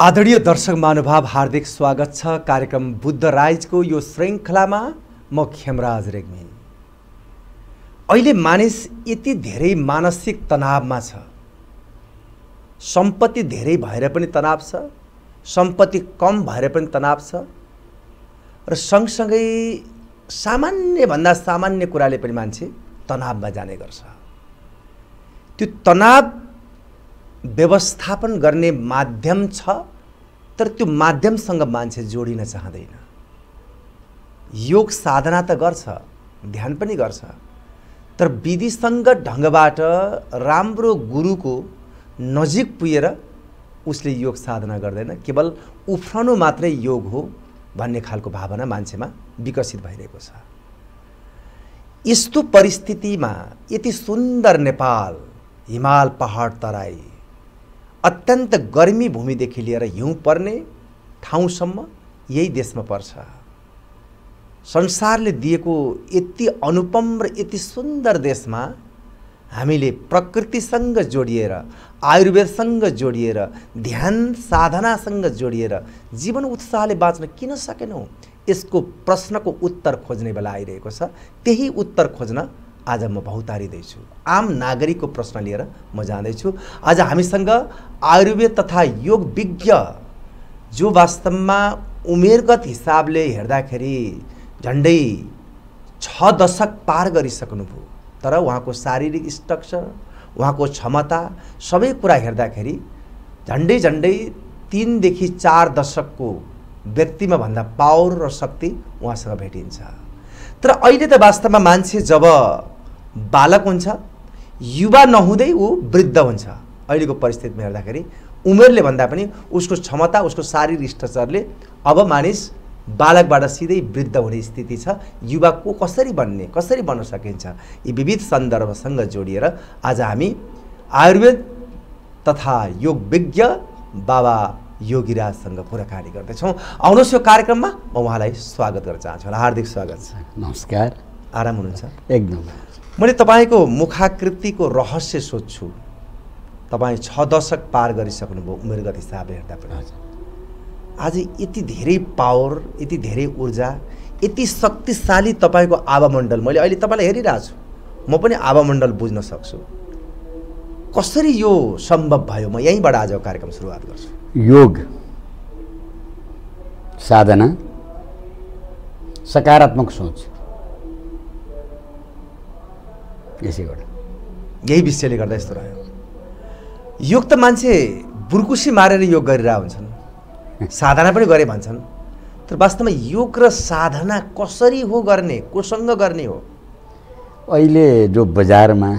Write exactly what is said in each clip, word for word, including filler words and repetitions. आदरणीय दर्शक महानुभाव, हार्दिक स्वागत छ कार्यक्रम बुद्ध राइजको यो श्रृङ्खलामा। म खेमराज रेग्मी। अहिले मानिस यति धेरै मानसिक तनावमा छ, सम्पत्ति धेरै भएर पनि तनाव छ, सम्पत्ति कम भएर पनि तनाव छ, र सँगसँगै सामान्य भन्दा सामान्य कुराले पनि मान्छे तनावमा जाने गर्छ। त्यो तनाव व्यवस्थापन गर्ने माध्यम छ, तर त्यो माध्यमसँग मान्छे जोडिन चाहदैन। योग साधना त गर्छ, ध्यान पनि गर्छ, तर विधिसँग ढङ्गबाट राम्रो गुरुको नजिक पुगेर उसले योग साधना गर्दैन। केवल उफ्रनु मात्रै योग हो भन्ने खालको भावना मान्छेमा विकसित भइरहेको छ। यस्तो परिस्थितिमा यति सुन्दर नेपाल, हिमाल पहाड तराई, अत्यन्त गर्मी भूमिदेखि लिएर हिउँ पर्ने ठाउँसम्म यही देशमा पर्छ। संसारले दिएको यति अनुपम र यति सुन्दर देशमा हामीले प्रकृतिसँग जोडिएर, आयुर्वेदसँग जोडिएर, ध्यान साधनासँग जोडिएर जीवन उत्साहले बाँच्न किन सकेनौँ? यसको प्रश्नको उत्तर खोज्ने बेला आइरहेको छ। त्यही उत्तर खोज्न आज म भौतारिँदैछु। आम नागरिकको प्रश्न लिएर म जाँदैछु। आज हामीसँग आयुर्वेद तथा योग विज्ञ, जो वास्तवमा उमेरगत हिसाबले हेर्दाखेरि झन्डै छ दशक पार गरिसक्नुभयो, तर उहाँको शारीरिक स्ट्रक्चर, उहाँको क्षमता सबै कुरा हेर्दाखेरि झन्डै झन्डै तीनदेखि चार दशकको व्यक्तिमा भन्दा पावर र शक्ति उहाँसँग भेटिन्छ। तर अहिले त वास्तवमा मान्छे जब बालक हुन्छ, युवा नहुँदै ऊ वृद्ध हुन्छ। अहिलेको परिस्थितिमा हेर्दाखेरि उमेरले भन्दा पनि उसको क्षमता, उसको शारीरिक स्ट्रक्चरले अब मानिस बालकबाट सिधै वृद्ध हुने स्थिति छ। युवा को कसरी बन्ने, कसरी बन्न सकिन्छ, यी विविध सन्दर्भसँग जोडिएर आज हामी आयुर्वेद तथा योग विज्ञ बाबा याेगीराजसँग कुराकानी गर्दैछौँ। आउनुहोस् यो कार्यक्रममा, म उहाँलाई स्वागत गर्न चाहन्छु। हार्दिक स्वागत छ। नमस्कार। आराम हुनुहुन्छ? एकदम। मैले तपाईँको मुखाकृतिको रहस्य सोध्छु। तपाईँ छ दशक पार गरिसक्नुभयो उमेरगत हिसाबले हेर्दा पनि। आज यति धेरै पावर, यति धेरै ऊर्जा, यति शक्तिशाली तपाईँको आवामण्डल, मैले अहिले तपाईँलाई हेरिरहेको छु, म पनि आवामण्डल बुझ्न सक्छु। कसरी यो सम्भव भयो? म यहीँबाट आजको कार्यक्रम सुरुवात गर्छु। योग साधना, सकारात्मक सोच, यसैबाट यही विषयले गर्दा यस्तो रह्यो। योग त मान्छे बुर्कुसी मारेर योग गरिरहेका हुन्छन्, साधना पनि गरे भन्छन्, तर वास्तवमा योग र साधना कसरी हो गर्ने, कोसँग गर्ने हो? अहिले जो बजारमा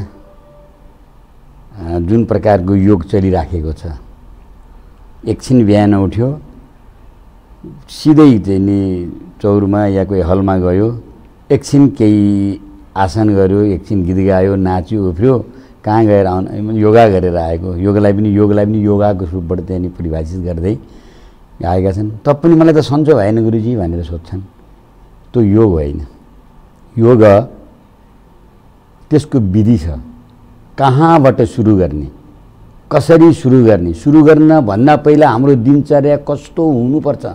जुन प्रकारको योग चलिराखेको छ, एकछिन बिहान उठ्यो, सिधै चाहिँ नि चौरमा या कोही हलमा गयो, एकछिन केही आसन गर्यो, एकछिन गीत गायो, नाच्यो, उफ्रियो, कहाँ गएर आउनु? योगा गरेर आएको। योगलाई पनि योगलाई पनि योगाको रूपबाट त्यहाँनिर परिभाषित गर्दै आएका छन्। तब पनि मलाई त सन्चो भएन गुरुजी भनेर सोध्छन्। त्यो योग होइन। योग त्यसको विधि छ, कहाँबाट सुरु गर्ने, कसरी सुरु गर्ने, सुरु गर्न भन्दा पहिला हाम्रो दिनचर्या कस्तो हुनुपर्छ,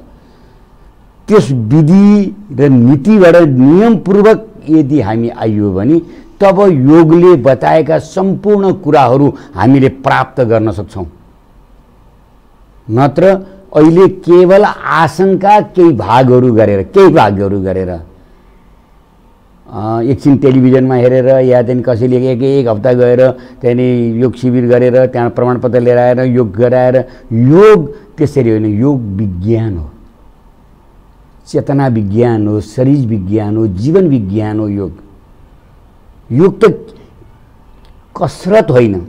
त्यस विधि र नीतिबाट नियमपूर्वक यदि हामी आइयो भने तब योगले बताएका सम्पूर्ण कुराहरू हामीले प्राप्त गर्न सक्छौँ। नत्र अहिले केवल आसनका केही भागहरू गरेर केही भागहरू गरेर एकछिन टेलिभिजनमा हेरेर या त्यहाँदेखि कसैले एक एक हप्ता गएर त्यहाँदेखि योग शिविर गरेर त्यहाँ प्रमाणपत्र लिएर आएर योग गराएर, योग त्यसरी होइन। योग विज्ञान हो, चेतना विज्ञान हो, शरीर विज्ञान हो, जीवन विज्ञान हो। योग योग त कसरत होइन।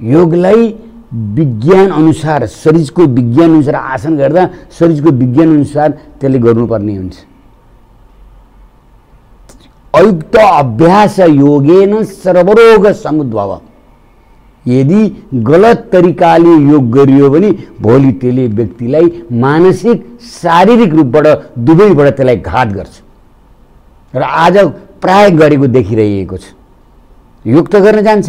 योगलाई विज्ञान अनुसार, शरीरको विज्ञान अनुसार आसन गर्दा शरीरको विज्ञान अनुसार त्यसले गर्नुपर्ने हुन्छ। अयुक्त अभ्यास योगेन सर्वरोग समुद्भव। यदि गलत तरिकाले योग गरियो भने भोलि त्यसले व्यक्तिलाई मानसिक शारीरिक रूपबाट दुवैबाट त्यसलाई घात गर्छ, र आज प्राय गरेको देखिरहेको छ। योग त गर्न जान्छ,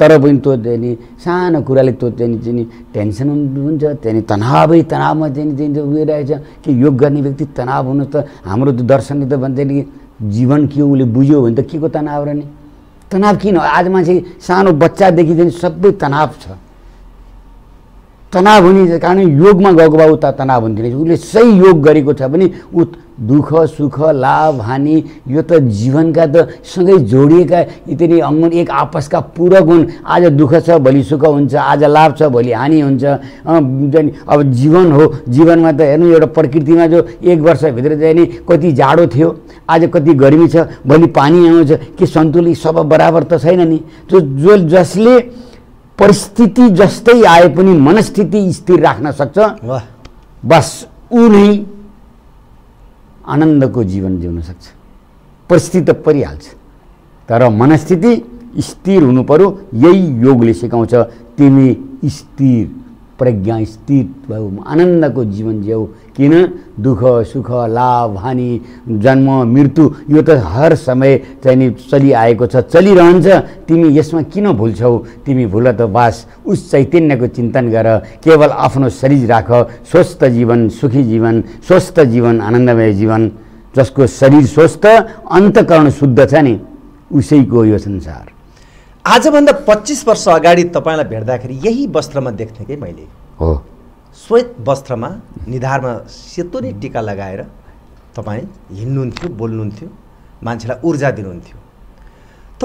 तर पनि तोड्दैन सानो कुराले तोड्दैन चाहिँ टेन्सन हुन्छ त्यही तनावै तनावमा चाहिँ चाहिँ उभिरहेछ कि योग गर्ने व्यक्ति तनाव हुनु त हाम्रो दर्शनले त भन्छ नि जीवन के उले बुझ्यो भने त के को तनाव रहने तनाव किन आज मान्छे सानो बच्चादेखि चाहिँ सबै तनाव छ तनाव हुने कारण योगमा गएको भए उता तनाव हुँदैन उसले सही योग गरेको छ भने उ दुःख सुख लाभ हानि यो त जीवनका त सँगै जोडिएका इतनी अङ्गुल एक आपसका पूरक हुन् आज दुःख छ भोलि सुख हुन्छ आज लाभ छ भोलि हानि हुन्छ अब जीवन हो जीवनमा त हेर्नु एउटा प्रकृतिमा जो एक वर्षभित्र चाहिँ नि कति जाडो थियो आज कति गर्मी छ भोलि पानी आउँछ के सन्तुलन सब बराबर त छैन नि जो जो जसले परिस्थिति जस्तै आए पनि मनस्थिति स्थिर राख्न सक्छ बस उ नै आनंद को जीवन जिउन सक्छ परिस्थिति त परिहाल्छ तर मनस्थिति स्थिर हुनु पर्यो यही योगले सिकाउँछ तिमी स्थिर प्रज्ञा स्थिर भयौ आनंद को जीवन जियौ किन दुख सुख लाभ हानि जन्म मृत्यु यो त हर समय चाहिँ चलिआएको छ चलिरहन्छ तिमी यसमा किन भुल्छौ तिमी भुल त बास उस चैतन्य को चिन्तन गर केवल आफ्नो शरीर राख स्वस्थ जीवन सुखी जीवन स्वस्थ जीवन आनंदमय जीवन जसको शरीर स्वस्थ अन्तःकरण शुद्ध छ नि उसैको यो संसार। आजभन्दा पच्चीस वर्ष अगाडि तपाईलाई भेट्दाखेरि यही वस्त्रमा देख्थे कि मैले हो श्वेत वस्त्रमा निधारमा सेतो नै टीका लगाएर तपाईं हिँड्नुहुन्थ्यो बोल्नुहुन्थ्यो मान्छेलाई ऊर्जा दिनुहुन्थ्यो।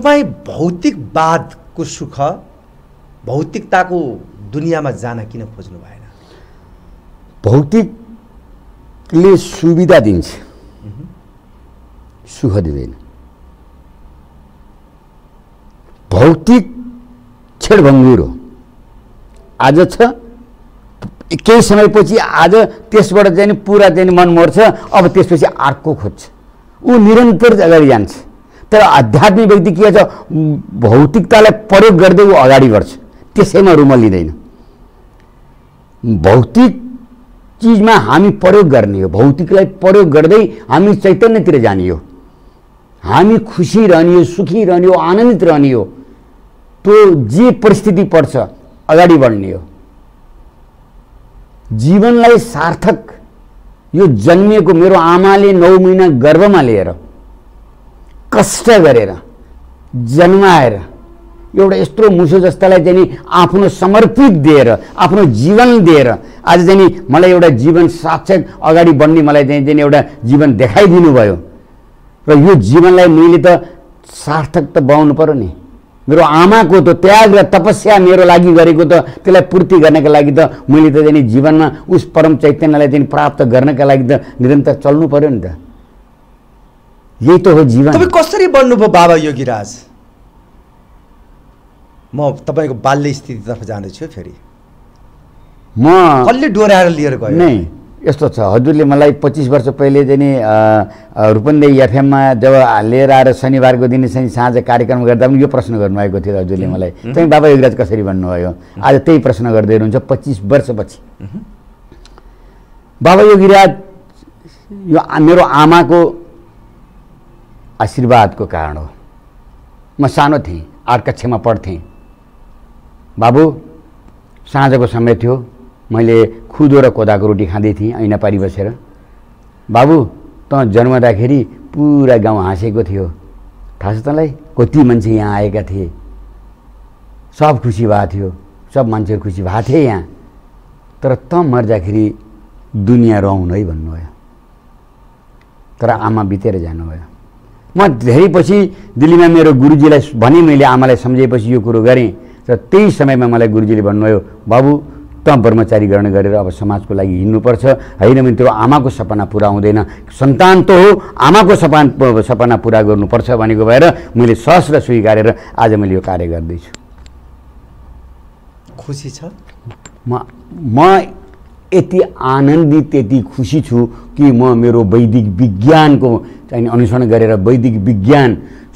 तपाईं भौतिकवादको सुख भौतिकताको दुनियाँमा जान किन खोज्नु भएन? भौतिकले सुविधा दिन्छ सुख दिँदैन भौतिक छेडभङ्गुर हो आज छ केही समयपछि आज त्यसबाट चाहिँ पूरा चाहिँ मन मर्छ अब त्यसपछि अर्को खोज्छ ऊ निरन्तर अगाडि जान्छ तर आध्यात्मिक व्यक्ति के छ भौतिकतालाई प्रयोग गर्दै ऊ अगाडि बढ्छ त्यसैमा रुमल लिँदैन। भौतिक चीजमा हामी प्रयोग गर्ने हो भौतिकलाई प्रयोग गर्दै हामी चैतन्यतिर जाने हो हामी खुसी रहने हो सुखी रहने हो आनन्दित रहने हो त्यो जे परिस्थिति पर्छ अगाडि बढ्ने हो जीवनलाई सार्थक यो जन्मिएको मेरो आमाले नौ महिना गर्भमा लिएर कष्ट गरेर जन्माएर एउटा यस्तो मुसो जस्तालाई चाहिँ नि आफ्नो समर्पित दिएर आफ्नो जीवन दिएर आज चाहिँ नि मलाई एउटा जीवन सार्थक अगाडि बढ्ने मलाई चाहिँ चाहिँ एउटा जीवन देखाइदिनु भयो र यो जीवनलाई मैले त सार्थक त बनाउनु पर्यो नि मेरो आमा को तो त्याग र तपस्या मेरो लागि गरेको त त्यसलाई पूर्ति गर्नका लागि त मैले त चाहिँ जीवनमा उस परम चैतन्यलाई चाहिँ प्राप्त गर्नका लागि त निरन्तर चल्नु पर्यो नि त यही त हो जीवन। तपाई कसरी बन्नुभयो बाबा याेगीराज? म तपाईको बाल्य स्थितितर्फ जाँदैछु फेरि म कसले डोराएर लिएर गयो नै यस्तो छ हजुरले मलाई पच्चीस वर्ष पहिले चाहिँ रूपन्दे एफएममा जब लिएर आएर शनिबारको दिन चाहिँ साँझ कार्यक्रम गर्दा पनि यो प्रश्न गर्नुभएको थियो हजुरले मलाई चाहिँ बाबा याेगीराज कसरी भन्नुभयो आज त्यही प्रश्न गर्दै हुनुहुन्छ पच्चीस वर्षपछि। बाबा याेगीराज यो मेरो आमाको आशीर्वादको कारण हो। म सानो थिएँ आठ कक्षामा पढ्थेँ बाबु साँझको समय थियो मैले खुदो र कोदाको रोटी खाँदै थिएँ ऐना पारी बसेर बाबु त जन्मदाखेरि पुरा गाउँ हाँसेको थियो थाहा छ तँलाई कति मान्छे यहाँ आएका थिए सब खुसी भएको थियो सब मान्छेहरू खुसी भएको थिए यहाँ तर त मर्दाखेरि दुनियाँ रहन है भन्नुभयो तर आमा बितेर जानुभयो। म धेरै पछि दिल्लीमा मेरो गुरुजीलाई भने मैले आमालाई सम्झेपछि यो कुरो गरेँ र त्यही समयमा मलाई गुरुजीले भन्नुभयो बाबु त ब्रह्मचारी ग्रहण गरेर अब समाजको लागि हिँड्नुपर्छ होइन भने त्यो आमाको सपना पुरा हुँदैन सन्तान त हो आमाको सपना सपना पुरा गर्नुपर्छ भनेको भएर मैले सहस्र स्वीकारेर आज मैले यो कार्य गर्दैछु। खुसी छ म म यति आनन्दित यति खुसी छु कि म मेरो वैदिक विज्ञानको चाहिँ अनुसरण गरेर वैदिक विज्ञान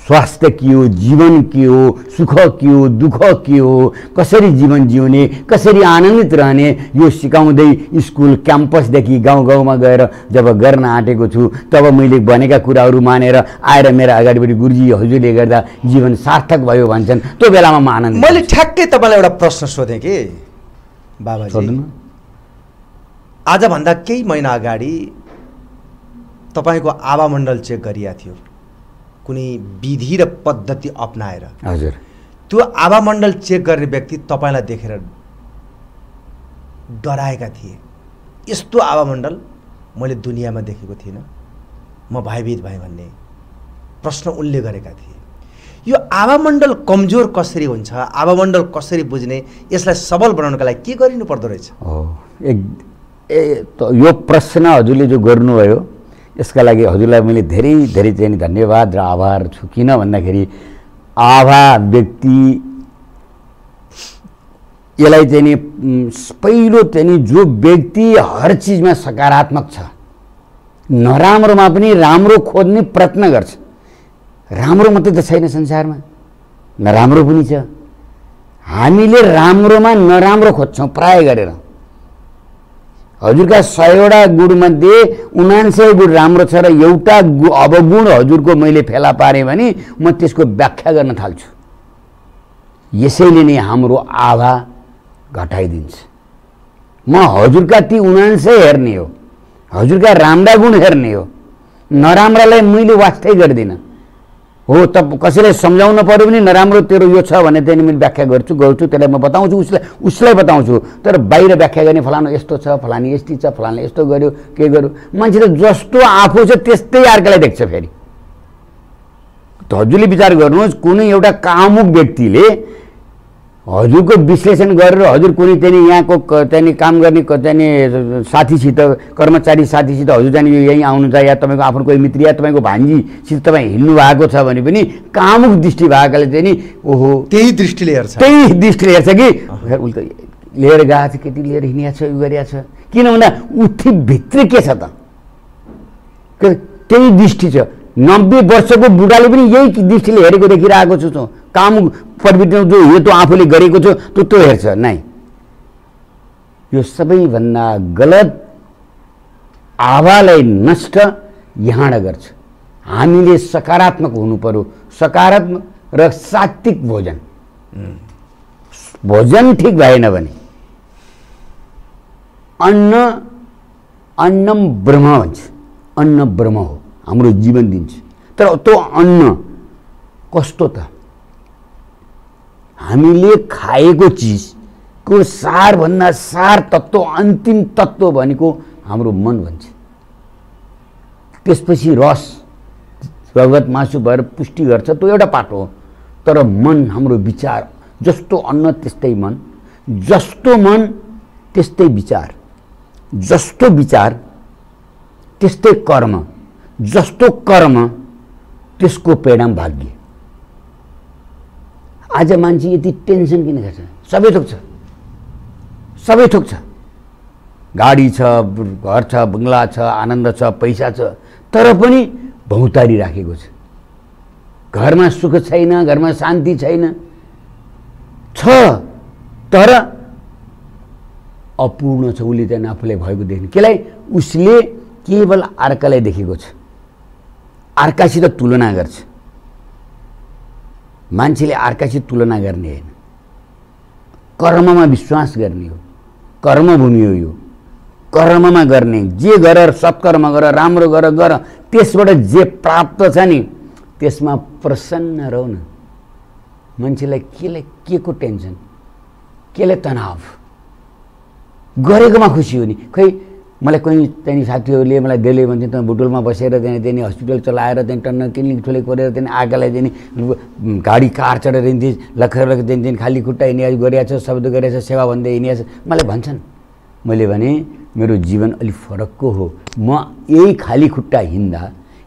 स्वास्थ्य के हो, जीवन के हो, सुख के हो, दुख के हो, कसरी जीवन जिउने, कसरी आनन्दित रहने यो सिकाउँदै स्कूल क्याम्पसदेखि गाउँ गाउँमा गएर जब गर्न आँटेको छु तब मैले भनेका कुराहरू मानेर आएर मेरा अगाडिबाट गुरुजी हजुरले गर्दा जीवन सार्थक भयो भन्छन्, त्यो बेलामा म आनन्द। मैले ठ्याक्कै तपाईलाई एउटा प्रश्न सोधेँ कि बाबाजी, आजभन्दा केही महिना अगाडि तपाईको आभा मण्डल चेक गरिया थियो कुनै विधि र पद्धति अपनाएर। हजुर, त्यो आभा मण्डल चेक गर्ने व्यक्ति तपाईलाई देखेर डराएका थिए, यस्तो आभा मण्डल मैले दुनियामा देखेको थिइनँ, म भयभीत भएँ भन्ने प्रश्न उनले गरेका थिए। यो आभा मण्डल कमजोर कसरी हुन्छ, आभा मण्डल कसरी बुझ्ने, यसलाई सबल बनाउनका लागि के गरिनु पर्दो रहेछ? यो प्रश्न हजुरले जो गर्नुभयो यसका लागि हजुरलाई मैले धेरै धेरै चाहिँ धन्यवाद र आभार छु। किन भन्दाखेरि आभा व्यक्ति यसलाई चाहिँ पहिलो चाहिँ जो व्यक्ति हर चीजमा सकारात्मक छ, नराम्रोमा पनि राम्रो खोज्ने प्रयत्न गर्छ, राम्रो मात्रै त छैन संसारमा, नराम्रो पनि छ। हामीले राम्रोमा नराम्रो खोज्छौँ प्राय गरेर। हजुरका सयवटा गुणमध्ये उनान्सय गुण राम्रो छ र एउटा अवगुण हजुरको मैले फेला पारेँ भने म त्यसको व्याख्या गर्न थाल्छु। यसैले नै हाम्रो आभा घटाइदिन्छ। म हजुरका ती उनान्सय हेर्ने हो, हजुरका राम्रा गुण हेर्ने हो, नराम्रालाई मैले वास्तै गर्दिनँ हो। त कसैलाई सम्झाउन पर्यो भने नराम्रो तेरो यो छ भने त्यहाँनिर मैले व्याख्या गर्छु गर्छु त्यसलाई म बताउँछु, उसलाई उसलाई बताउँछु। तर बाहिर व्याख्या गर्ने फलानु यस्तो छ, फलानी यस्तो छ, फलानले यस्तो गर्यो, के गर्यो, मान्छे त जस्तो आफू छ त्यस्तै अर्कालाई देख्छ। फेरि हजुरले विचार गर्नुहोस्, कुनै एउटा कामुक व्यक्तिले हजुरको विश्लेषण गरेर हजुर कुनै त्यहाँनिर यहाँको त्यहाँनिर काम गर्ने त्यहाँनिर साथीसित, कर्मचारी साथीसित हजुर जाने यो यहीँ आउनु छ या तपाईँको आफ्नो कोही मित्र या तपाईँको भान्जीसित तपाईँ हिँड्नु भएको छ भने पनि कामुक दृष्टि भएकाले चाहिँ नि ओहो त्यही दृष्टिले हेर्छ, त्यही दृष्टिले हेर्छ कि उसले लिएर गएको छ, केटी लिएर हिँडिया छ, यो गरिया छ। किन भन्दा उठी भित्र के छ त, त्यही दृष्टि छ। नब्बे वर्षको बुढाले पनि यही दृष्टिले हेरेको देखिरहेको छु। काम प्रवृत्ति जो यो त आफूले गरेको छु त्यो त्यो हेर्छ नै। यो सबैभन्दा गलत आभालाई नष्ट यहाँ गर्छ। हामीले सकारात्मक हुनु पर्यो, सकारात्मक र सात्विक भोजन। भोजन ठिक भएन भने अन्न अन्नम ब्रह्म भन्छ, अन्न ब्रह्म हो, हाम्रो जीवन दिन्छ। तर त्यो अन्न कस्तो त, हामीले खाएको चिजको सारभन्दा सार तत्त्व, अन्तिम तत्त्व भनेको हाम्रो मन भन्छ। त्यसपछि रस रगत मासु भएर पुष्टि गर्छ, त्यो एउटा पाटो हो। तर मन हाम्रो विचार, जस्तो अन्न त्यस्तै मन, जस्तो मन त्यस्तै विचार, जस्तो विचार त्यस्तै कर्म, जस्तो कर्म त्यसको परिणाम भाग्य। आज मान्छे यति टेन्सन किन गर्छ? सबै थोक छ, सबै थोक छ, गाडी छ, घर छ, बंगला छ, आनन्द छ, पैसा छ, तर पनि भौतारी राखेको छ। घरमा सुख छैन, घरमा शान्ति छैन, छ तर अपूर्ण छ। उसले चाहिँ आफूलाई भएको देख्ने केलाई उसले केवल अर्कालाई देखेको छ, अर्कासित तुलना गर्छ। मान्छेले अर्कासित तुलना गर्ने होइन, कर्ममा विश्वास गर्ने हो। कर्मभूमि हो यो, कर्ममा गर्ने, जे गर सत्कर्म गर, राम्रो गर गर, त्यसबाट जे प्राप्त छ नि त्यसमा प्रसन्न रहन। मान्छेलाई केले के को टेन्सन, केले तनाव, गरेकोमा खुसी हो नि। खै मलाई कोही त्यहाँनिर साथीहरूले मलाई देले भन्छ, त बुटोलमा बसेर त्यहाँ त्यहाँनिर हस्पिटल चलाएर त्यहाँ टन्न क्लिनिक ठुलै गरेर त्यहाँदेखि आर्कालाई त्यहाँदेखि गाडी कार चढेर हिँड्थेँ, लखेर त्यहाँदेखि खाली खुट्टा हिँडिया गरिया छ, शब्द गरिया छ, सेवा भन्दै हिँडिया छ, मलाई भन्छन्। मैले भने मेरो जीवन अलिक फरकको हो, म यही खाली खुट्टा हिँड्दा,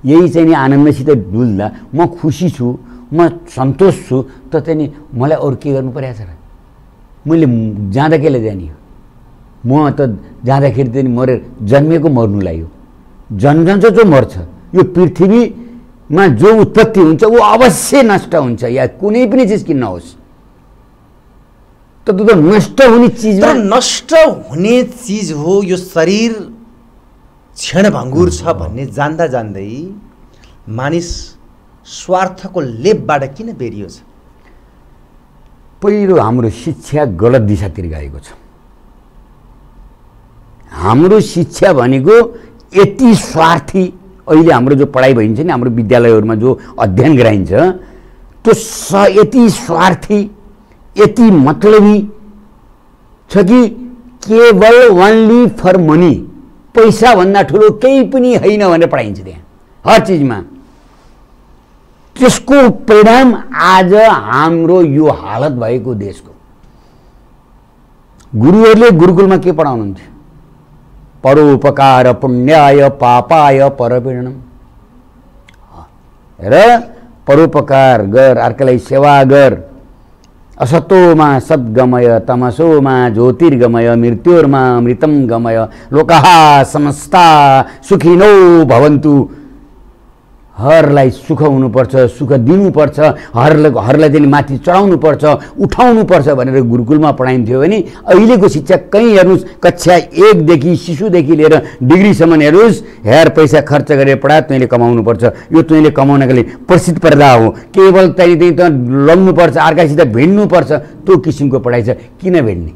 यही चाहिँ नि आनन्दसित डुल्दा म खुसी छु, म सन्तोष छु। त त्यहाँदेखि मलाई अरू के गर्नु परेको छ र? मैले जाँदा केले जाने हो? म त जाँदाखेरि त्यहाँदेखि मरेर जन्मेको मर्नुलाई हो, जन्मन्छ जो मर्छ। यो पृथ्वी मा जो उत्पत्ति हुन्छ वो अवश्य नष्ट हुन्छ या कुनै पनि चीज किन नहोस्। तो तो नष्ट हुने चीज तर नष्ट हुने चीज हो यो शरीर क्षण भंगुर छ भन्ने जान्दा जान्दै मानिस स्वार्थको लेपबाट किन बेरियो छ? पहिलो हाम्रो शिक्षा गलत दिशातिर गएको छ। हाम्रो शिक्षा भनेको यति स्वार्थी अहिले हाम्रो जो पढाइ भइन्छ नि हाम्रो विद्यालयहरुमा जो अध्ययन गराइन्छ त्यो यति स्वार्थी यति मतलबी छ कि केवल ओन्ली फर मनी पैसा भन्दा ठूलो केही पनि हैन भनेर पढाइन्छ त्यहाँ हर चीजमा। त्यसको परिणाम आज हाम्रो यो हालत भएको देशको। गुरुहरुले गुरुकुलमा के पढाउनुहुन्छ? परोपकार पुण्याय पापाय परपीडनम र परोपकार गर अर्कालाई सेवा गर असतोमा सद्गमय तमसोमा ज्योतिर्गमय मृत्योर्मा मृतम गमय लोकाः समस्ता सुखिनो भवन्तु। हरलाई सुख हुनुपर्छ, सुख दिनुपर्छ, हरलाई हरलाई चाहिँ माथि चढाउनुपर्छ, उठाउनुपर्छ भनेर गुरुकुलमा पढाइन्थ्यो भने अहिलेको शिक्षा कहीँ हेर्नुस् कक्षा एक देखि शिशुदेखि लिएर डिग्रीसम्म हेर्नुस् हेर पैसा खर्च गरेर पढा तैँले कमाउनुपर्छ। यो तैँले कमाउनको लागि प्रसिद्ध पर्दा हो, केवल तैँले त्यही त लड्नुपर्छ, अर्कासित भिड्नुपर्छ। त्यो किसिमको पढाइ छ। किन भिड्ने?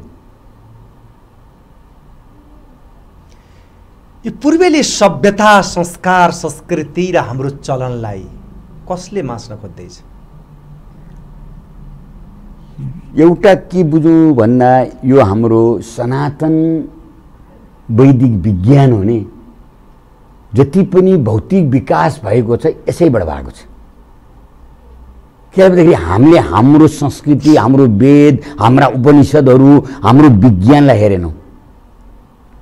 यो पूर्वेली सभ्यता संस्कार संस्कृति र हाम्रो चलनलाई कसले मास्न खोज्दैछ? एउटा के बुझौँ भन्दा यो हाम्रो सनातन वैदिक विज्ञान हो नि, जति पनि भौतिक विकास भएको छ यसैबाट भएको छ। किनभने हामीले हाम्रो संस्कृति, हाम्रो वेद, हाम्रा उपनिषदहरू, हाम्रो विज्ञानलाई हेरेनौँ।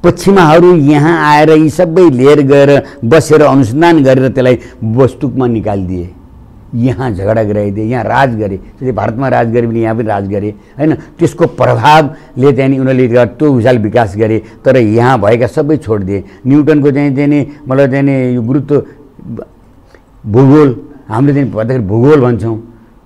पश्चिमाहरू यहाँ आएर यी सबै लिएर गएर बसेर अनुसन्धान गरेर त्यसलाई वस्तुकमा निकालिदिए, यहाँ झगडा गराइदिए, यहाँ राज गरे। त्यसले भारतमा राज गरे भने यहाँ पनि राज गरे हैन। त्यसको प्रभावले चाहिँ उनीहरूले त्यो विशाल विकास गरे तर यहाँ भएका सबै छोडिदिए। न्युटनको चाहिँ चाहिँ मलाई चाहिँ यो गुरुत्व भूगोल, हामीले चाहिँ भन्दाखेरि भूगोल भन्छौँ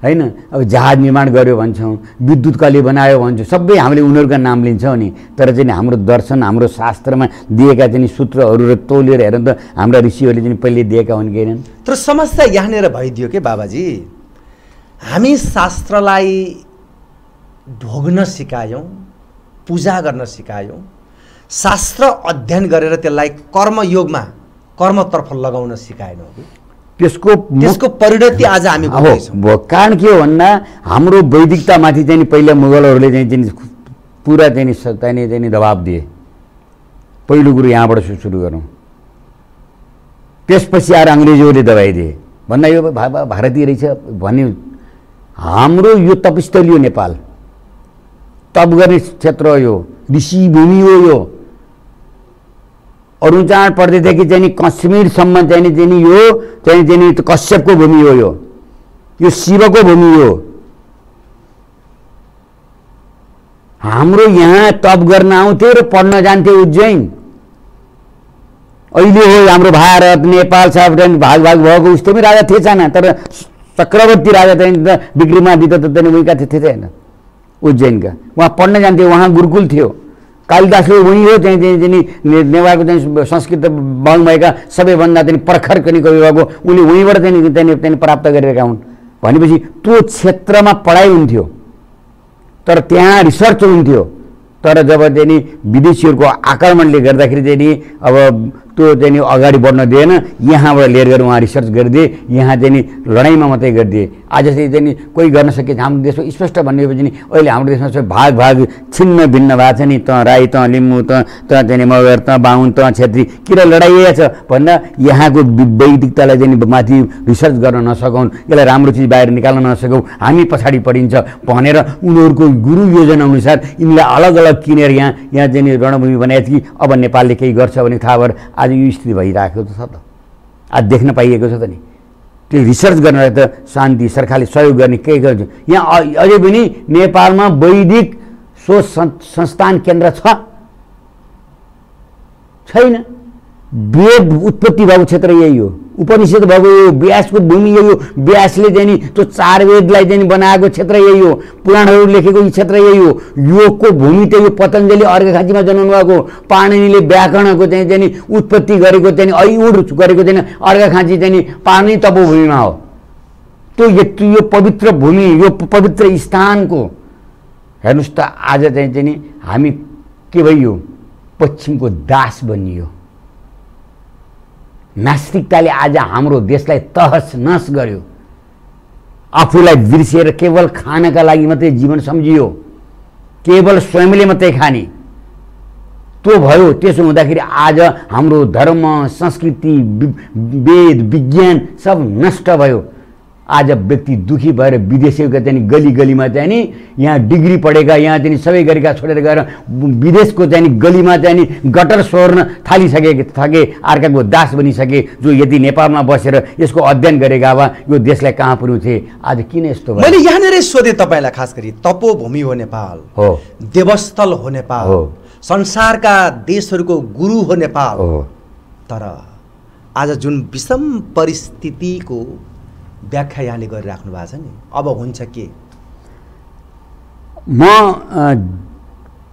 हैन। अब जहाज निर्माण गर्यो भन्छौँ, विद्युत कले बनायो भन्छौँ, सबै हामीले उनीहरुको नाम लिन्छौँ नि। तर चाहिँ हाम्रो दर्शन, हाम्रो शास्त्रमा दिएका चाहिँ सूत्रहरू र तोलेर हेर्न त हाम्रा ऋषिहरूले चाहिँ पहिले दिएका हुन् कि हैन। तर समस्या यहाँनिर भइदियो के बाबाजी, हामी शास्त्रलाई ढोग्न सिकायौँ, पूजा गर्न सिकायौँ, शास्त्र अध्ययन गरेर त्यसलाई कर्मयोगमा कर्मतर्फ लगाउन सिकाएनौँ कि? त्यसको त्यसको परिणति आज हामी भोग्दैछौँ। कारण के हो भन्दा हाम्रो वैदिकतामाथि चाहिँ पहिला मुगलहरूले चाहिँ पुरा चाहिँ चाहिँ चाहिँ दबाब दिए। पहिलो कुरो यहाँबाट सुरु गरौँ, त्यसपछि आएर अङ्ग्रेजहरूले दबाइदिए भन्दा यो भारतीय रहेछ भन्यो। हाम्रो यो तपस्थली हो, नेपाल तप गर्ने क्षेत्र हो, यो ऋषि भूमि हो। यो अरुणाचल प्रदेशदेखि चाहिँ कश्मीरसम्म चाहिँ चाहिँ यो चाहिँ चाहिँ कश्यपको भूमि हो, यो यो शिवको भूमि हो। हाम्रो यहाँ तप गर्न आउँथ्यो र पढ्न जान्थ्यो उज्जैन। अहिले हो हाम्रो भारत नेपाल सब भाग भाग भएको। उस्तै पनि राजा थिएछन् तर चक्रवर्ती राजा चाहिँ विक्रमादित्य त त्यहाँ उहीका थिए होइन, उज्जैनका। उहाँ पढ्न जान्थ्यो, उहाँ गुरुकुल थियो। कालिदासले उही हो चाहिँ चाहिँ नेवारको चाहिँ संस्कृत बाहुन भएका सबैभन्दा चाहिँ प्रखर कवि भएको, उनले उहीँबाट चाहिँ चाहिँ प्राप्त गरेका हुन्। भनेपछि त्यो क्षेत्रमा पढाइ हुन्थ्यो तर त्यहाँ रिसर्च हुन्थ्यो। तर जब चाहिँ विदेशीहरूको आक्रमणले गर्दाखेरि चाहिँ अब त्यो चाहिँ अगाडि बढ्न दिएन, यहाँबाट लिएर गएर उहाँ रिसर्च गरिदिए, यहाँ चाहिँ लडाइँमा मात्रै गरिदिए। आज चाहिँ चाहिँ कोही गर्न सकेछ। हाम्रो देशमा स्पष्ट भनिएपछि नि अहिले हाम्रो देशमा सबै भाग भाग छिन्न भिन्न भएको छ नि। तँ राई, तँ लिम्बू, तँ तँ चाहिँ मगर, तँ बाहुन, तँ छेत्री। किन लडाइएको छ भन्दा यहाँको वैदिकतालाई चाहिँ माथि रिसर्च गर्न नसकौन्, यसलाई राम्रो चिज बाहिर निकाल्न नसकौँ, हामी पछाडि परिन्छ भनेर उनीहरूको गुरु योजना अनुसार यिनलाई अलग अलग किनेर यहाँ यहाँ चाहिँ रणभूमि बनाएछ कि अब नेपालले केही गर्छ भने थाहा भएर आज यो स्थिति भइरहेको त छ त। आज देख्न पाइएको छ त नि। त्यो रिसर्च गर्नलाई त शान्ति सरकारले सहयोग गर्ने केही गर्छ। यहाँ अझै पनि नेपालमा वैदिक सोच संस्थान केन्द्र छ छैन? वेद उत्पत्ति भएको क्षेत्र यही हो, उपनिषद भयो व्यासको भूमि यही हो, व्यासले चाहिँ नि त्यो चार वेदलाई चाहिँ बनाएको क्षेत्र यही हो, पुराणहरू लेखेको यो क्षेत्र यही हो, योगको भूमि त यो पतञ्जलि अर्घखाँचीमा जन्मनु भएको, पाणिनीले व्याकरणको चाहिँ चाहिँ नि उत्पत्ति गरेको चाहिँ अयुड गरेको चाहिँ अर्घखाँची चाहिँ नि पाणिनी तपोभूमिमा हो। त्यो यो पवित्र भूमि, यो पवित्र स्थानको हेर्नुस् त आज चाहिँ चाहिँ नि हामी के भइयो, पश्चिमको दास बनियो। नास्तिकताले आज हाम्रो देशलाई तहस नहस गर्यो, आफूलाई बिर्सिएर केवल खानका लागि मात्रै जीवन सम्झियो, केवल स्वयंले मात्रै खाने त्यो भयो। त्यसो हुँदाखेरि आज हाम्रो धर्म, संस्कृति, वेद, विज्ञान सब नष्ट भयो। आज व्यक्ति दुखी भएर विदेशीको चाहिँ गली गलीमा चाहिँ नि यहाँ डिग्री पढेका, यहाँ चाहिँ सबै गरेका छोडेर गएर विदेशको चाहिँ गलीमा चाहिँ गटर सोर्न थालिसके थाके अर्काको दास बनिसके, जो यदि नेपालमा बसेर यसको अध्ययन गरेका भए यो देशलाई कहाँ पुर्याउँथे। आज किन यस्तो भयो? मैले यहाँनिर सोधेँ तपाईँलाई, खास गरी तपोभूमि हो नेपाल, हो देवस्थल हो नेपाल, हो संसारका देशहरूको गुरु हो नेपाल, हो तर आज जुन विषम परिस्थितिको व्याख्या यहाँले गरिराख्नु भएको छ नि, अब हुन्छ के? म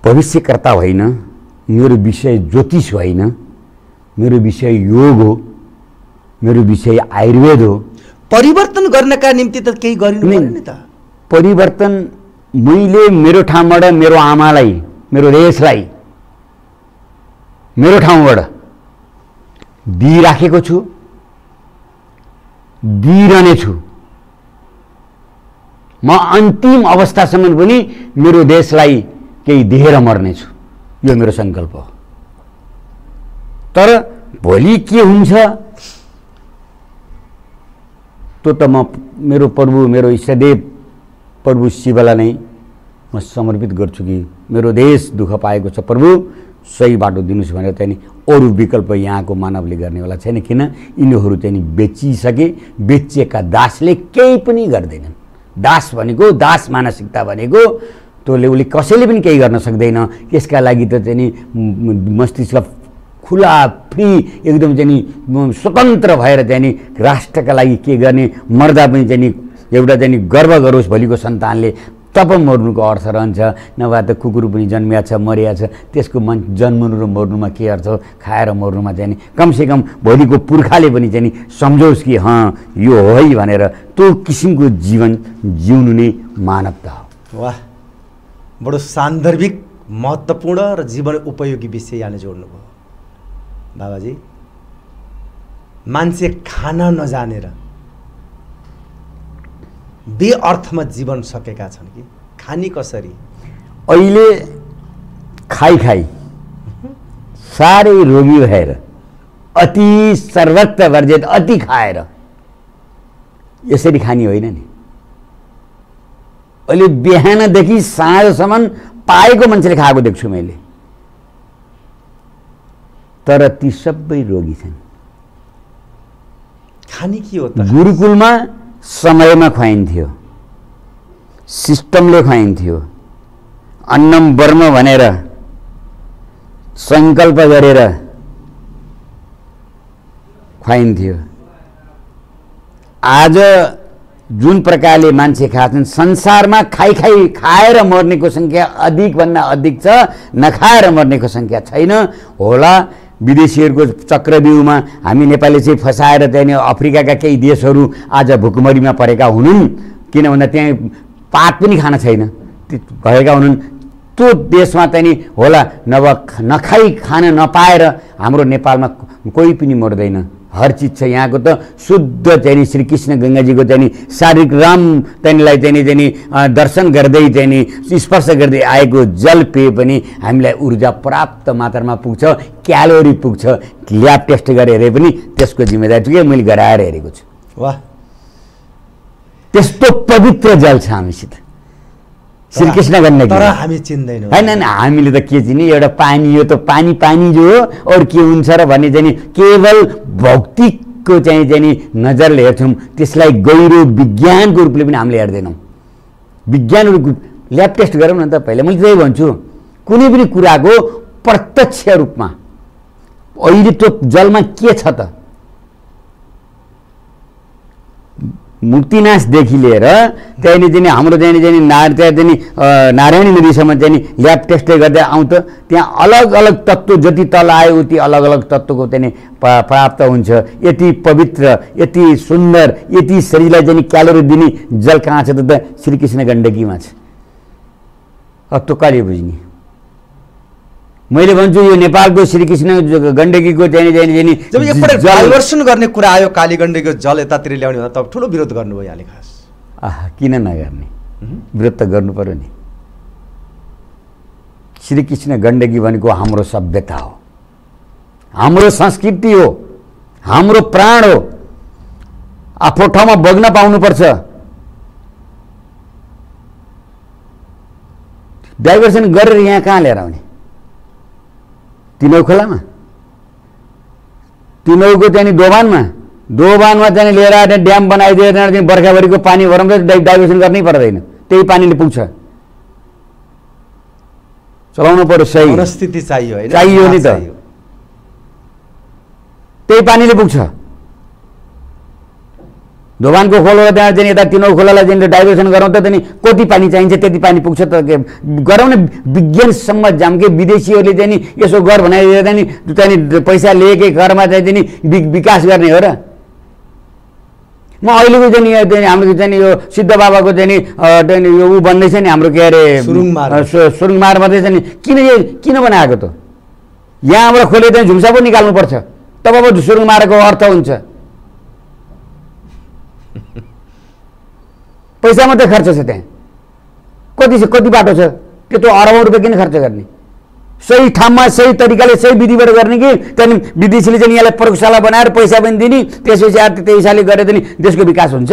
भविष्यकर्ता होइन, मेरो विषय ज्योतिष होइन, मेरो विषय योग हो, मेरो विषय आयुर्वेद हो। परिवर्तन गर्नका निम्ति त केही गरिनु पर्दैन नि त। परिवर्तन मैले मेरो ठाउँबाट, मेरो आमालाई, मेरो देशलाई मेरो ठाउँबाट दिइराखेको छु, दिइरहने छु। म अन्तिम अवस्थासम्म पनि मेरो देशलाई केही दिएर मर्नेछु, यो मेरो संकल्प हो। तर भोलि के हुन्छ त्यो त म मेरो प्रभु, मेरो इष्टदेव प्रभु शिवलाई नै म समर्पित गर्छु कि मेरो देश दुःख पाएको छ, प्रभु सही बाटो दिनुस् भनेर चाहिँ अरू विकल्प यहाँको मानवले गर्नेवाला छैन। किन? यिनीहरू चाहिँ बेचिसके, बेचिएका दासले केही पनि गर्दैनन्। दास भनेको, दास मानसिकता भनेको तोले उसले कसैले पनि केही गर्न सक्दैन। यसका लागि त चाहिँ नि मस्तिष्क खुला, फ्री, एकदम चाहिँ नि स्वतन्त्र भएर चाहिँ नि राष्ट्रका लागि के गर्ने, मर्दा पनि चाहिँ नि एउटा चाहिँ नि गर्व गरोस् भोलिको सन्तानले। तब मर्नुको अर्थ रहन्छ, नभए त कुकुर पनि जन्मिया छ, मरिया छ, त्यसको मन जन्मनु र मर्नुमा के अर्थ हो? खाएर मर्नुमा चाहिँ नि कमसेकम भोलिको पुर्खाले पनि चाहिँ नि सम्झोस् कि हँ यो हो है भनेर। त्यो किसिमको जीवन जिउनु नै मानवता हो। वाह, बडो सान्दर्भिक, महत्त्वपूर्ण र जीवन उपयोगी विषय यहाँले जोड्नुभयो बाबाजी। मान्छे खान नजानेर बे अर्थमा जीवन सकेका छन् कि खानी कसरी? अहिले खाई खाई सारे रोगी भएर, अति सर्वत्र वर्जित, अति खाएर यसरी खानी होइन नि। अहिले बिहानदेखि साँझसम्म पाएको मान्छेले खाएको देख्छु मैले, तर ती सबै रोगी छन्। खानी के हो त? गुरुकुलमा समयमा खुवाइन्थ्यो, सिस्टमले खुवाइन्थ्यो, अन्नम ब्रह्म भनेर सङ्कल्प गरेर खुवाइन्थ्यो। आज जुन प्रकारले मान्छे खान्छन्, संसारमा खाइ खाइ खाएर मर्नेको सङ्ख्या अधिकभन्दा अधिक छ, नखाएर मर्नेको सङ्ख्या छैन होला। विदेशीहरूको चक्रव्यूहमा हामी नेपाली चाहिँ फसाएर चाहिँ अफ्रिकाका केही देशहरू आज भुखमरीमा परेका हुनुन्। किन भन्दा त्यहाँ पात पनि खाना छैन भएका हुनुन्। त्यो देशमा चाहिँ होला, नभए नखाई खान नपाएर हाम्रो नेपालमा कोही पनि मर्दैन। हर चिज छ यहाँको, त शुद्ध चाहिँ श्री कृष्ण गङ्गाजीको चाहिँ शारीरिक राम त्यहाँलाई चाहिँ चाहिँ दर्शन गर्दै चाहिँ स्पर्श गर्दै आएको जल पेय पनि हामीलाई ऊर्जा प्राप्त मात्रामा पुग्छ, क्यालोरी पुग्छ। ल्याब टेस्ट गरेर हेरे पनि त्यसको जिम्मेदारी ठिकै मैले गराएर हेरेको छु। वाह, त्यस्तो पवित्र जल छ हामीसित, श्री कृष्ण गङ्गाजी। तर हामी चिन्दैनौँ, होइन? हामीले त के चिन्ने? एउटा पानी, यो त पानी पानी जो हो, अरू के हुन्छ र भन्ने चाहिँ केवल भौतिकको चाहिँ चाहिँ नजरले हेर्छौँ, त्यसलाई गहिरो विज्ञानको रूपले पनि हामीले हेर्दैनौँ। विज्ञान रूप ल्याब टेस्ट गरौँ न त पहिला। मैले त्यही भन्छु, कुनै पनि कुराको प्रत्यक्ष रूपमा अहिले त्यो जलमा के छ त? मूर्तिनाश देखि लिएर त्यही चाहिँ हाम्रो चाहिँ चाहिँ नार चाहिँ नारायणी नदीसम्म चाहिँ ल्याब टेस्टले गर्दा आउँछ। त्यहाँ अलग अलग तत्त्व जति तल आयो उति अलग अलग तत्त्वको चाहिँ प्राप्त हुन्छ। यति पवित्र, यति सुन्दर, यति शरीरलाई चाहिँ क्यालोरी दिने जल कहाँ छ त? श्रीकृष्ण गण्डकीमा छ। अत्तोकाले बुझ्ने। मैले भन्छु यो नेपालको श्रीकृष्ण गण्डकीको चाहिँ चाहिँ जब एकपटक डाइभर्सन गर्ने कुरा आयो काली गण्डकीको जल यतातिर ल्याउने भन्दा तब ठुलो विरोध गर्नुभयो यहाँले। खास आहा, किन नगर्ने, विरोध त गर्नु पर्यो नि। श्रीकृष्ण गण्डकी भनेको हाम्रो सभ्यता हो, हाम्रो संस्कृति हो, हाम्रो प्राण हो। आफ्नो ठाउँमा बग्न पाउनुपर्छ। डाइभर्सन गरेर यहाँ कहाँ लिएर आउने? तिनौ खोलामा, तिनौको चाहिँ दोभानमा दोभानमा चाहिँ लिएर आएर ड्याम बनाइदिएर बर्खाभरिको पानी भरौँ, डाइभर्सन गर्नै पर्दैन, त्यही पानीले पुग्छ। चलाउनु पर्यो, सही स्थिति चाहियो, चाहियो नि त, त्यही पानीले पुग्छ। दोभानको खोलालाई त्यहाँ चाहिँ यता तिनौ खोलालाई चाहिँ डाइभर्सन गरौँ त नि, कति पानी चाहिन्छ त्यति पानी पुग्छ त। गरौँ न, विज्ञानसम्म जाम कि विदेशीहरूले चाहिँ नि यसो गर भनेर चाहिँ त्यहाँनिर पैसा लिएकै घरमा चाहिँ नि विकास गर्ने हो र। म अहिलेको चाहिँ हाम्रो चाहिँ यो सिद्ध बाबाको चाहिँ यो ऊ बन्दैछ नि हाम्रो, के अरे सुरुङमार बन्दैछ नि, किन किन बनाएको त? यहाँ हाम्रो खोले चाहिँ झुम्सा पो निकाल्नुपर्छ तब अब सुरुङमारको अर्थ हुन्छ। पैसा मात्रै खर्च छ त्यहाँ, कति कति बाटो छ? त्यो अरबौँ रुपियाँ किन खर्च गर्ने? सही ठाउँमा सही तरिकाले सही विधिबाट गर्ने कि त्यहाँदेखि विदेशीले चाहिँ यहाँलाई प्रयोगशाला बनाएर पैसा पनि दिने, त्यसपछि आर्थिक त्यो हिसाबले गरे त नि देशको विकास हुन्छ।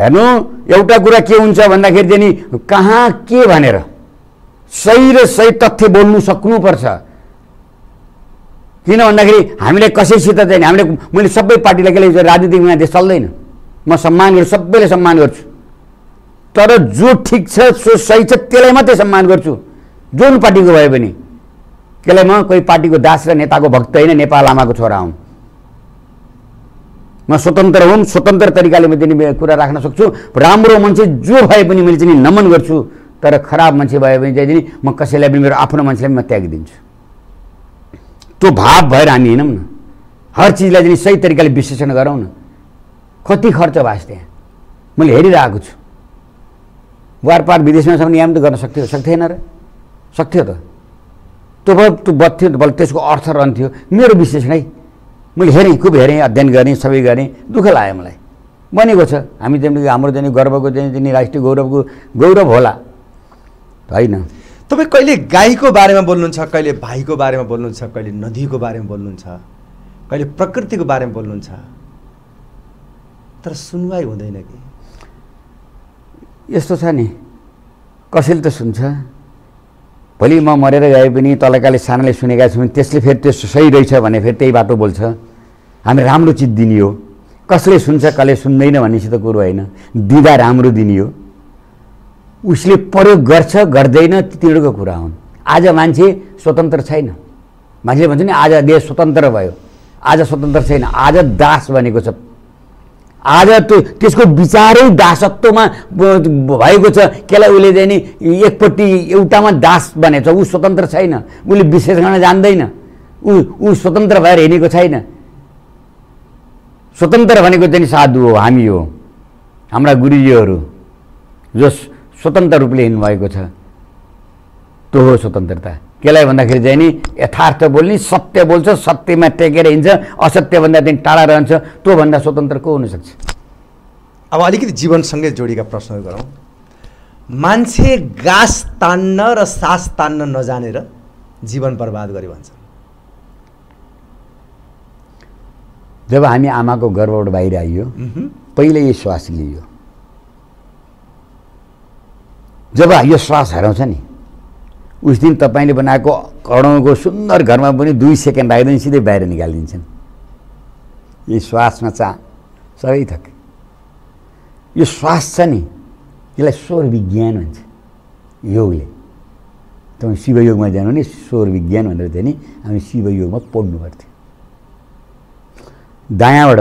हेर्नु, एउटा कुरा के हुन्छ भन्दाखेरि चाहिँ नि कहाँ के भनेर सही र सही तथ्य बोल्नु सक्नुपर्छ। किन भन्दाखेरि हामीले कसैसित चाहिँ हामीले मैले सबै पार्टीलाई के राजनीतिक मान्छे चल्दैन, म सम्मान गर्छु, सबैले सम्मान गर्छु, तर जो ठिक छ जो सही छ त्यसलाई मात्रै सम्मान गर्छु, जुन पार्टीको भए पनि। त्यसलाई म कोही पार्टीको दास र नेताको भक्त होइन, नेपाल आमाको छोरा हुँ। म स्वतन्त्र हुँ, स्वतन्त्र तरिकाले मैले कुरा राख्न सक्छु। राम्रो मान्छे जो भए पनि मैले चाहिँ नमन गर्छु, तर खराब मान्छे भए पनि चाहिँ म कसैलाई पनि, मेरो आफ्नो मान्छेलाई पनि म त्यागिदिन्छु। त्यो भाव भएर हामी हिँडौँ न, हर चिजलाई चाहिँ सही तरिकाले विश्लेषण गरौँ न। कति खर्च भएको छ त्यहाँ मैले हेरिरहेको छु। वारपार विदेशमा छ भने यहाँ पनि त गर्न सक्थ्यो, सक्थेन र? सक्थ्यो त। त्यो भयो त्यो बत्थ्यो बल, त्यसको अर्थ रहन्थ्यो। मेरो विश्लेषण है, मैले हेरेँ, खुब हेरेँ, अध्ययन गरेँ, सबै गरेँ। दुःख लाग्यो मलाई, बनेको छ। हामी चाहिँ हाम्रो चाहिँ गर्वको चाहिँ राष्ट्रिय गौरवको गौरव होला, होइन? तब कहिले गाईको बारेमा बोल्नुहुन्छ, कहिले भाइको बारेमा बोल्नुहुन्छ, कहिले नदीको बारेमा बोल्नुहुन्छ, कहिले प्रकृतिको बारेमा बोल्नुहुन्छ, तर सुनवाई हुँदैन कि? यस्तो छ नि, कसैले त सुन्छ, भोलि म मरेर गए पनि तलकाले सानाले सुनेका छु भने त्यसले फेरि त्यो सही रहेछ भने फेरि त्यही बाटो बोल्छ। हामी राम्रो चिज दिने हो, कसले सुन्छ कसले सुन्दैन भन्नेसित कुरो होइन, दिँदा राम्रो दिने हो। उसले प्रयोग गर्छ गर्दैन तिनीहरूको कुरा हुन्। आज मान्छे स्वतन्त्र छैन। मान्छेले भन्छ नि आज देश स्वतन्त्र भयो, आज स्वतन्त्र छैन, आज दास बनेको छ। आज त्यो त्यसको विचारै दासत्वमा भएको छ। केलाई उसले चाहिँ नि एकपट्टि एउटामा दास बनेको छ, ऊ स्वतन्त्र छैन, उसले विशेष गर्न जान्दैन, ऊ ऊ स्वतन्त्र भएर हिँडेको छैन। स्वतन्त्र भनेको चाहिँ साधु हो, हामी हो, हाम्रा गुरुजीहरू जस स्वतन्त्र रूपले हिँड्नु भएको छ, त्यो हो स्वतन्त्रता। केलाई भन्दाखेरि चाहिँ नि यथार्थ बोल्ने, सत्य बोल्छ, सत्यमा टेकेर हिँड्छ, असत्यभन्दा चाहिँ टाढा रहन्छ। त्योभन्दा स्वतन्त्र को हुनसक्छ? अब अलिकति जीवनसँगै जोडिएका प्रश्नहरू गरौँ। मान्छे गास तान्न र सास तान्न नजानेर जीवन बर्बाद गरे भन्छ। जब हामी आमाको गर्भबाट बाहिर आइयो, पहिले यो श्वास लियो, जब यो श्वास हराउँछ नि, उस दिन तपाईँले बनाएको करोडौँको सुन्दर घरमा पनि दुई सेकेन्ड राखिदिन्छ, सिधै बाहिर निकालिदिन्छन्। यो श्वासमा चा सबै थक। यो श्वास छ नि, यसलाई स्वर विज्ञान भन्छ योगले। तब शिवयोग में जाने स्वर विज्ञान भनेर चाहिँ नि हामी शिवयोग में पढ्नु पर्थ्यो। दायाँबाट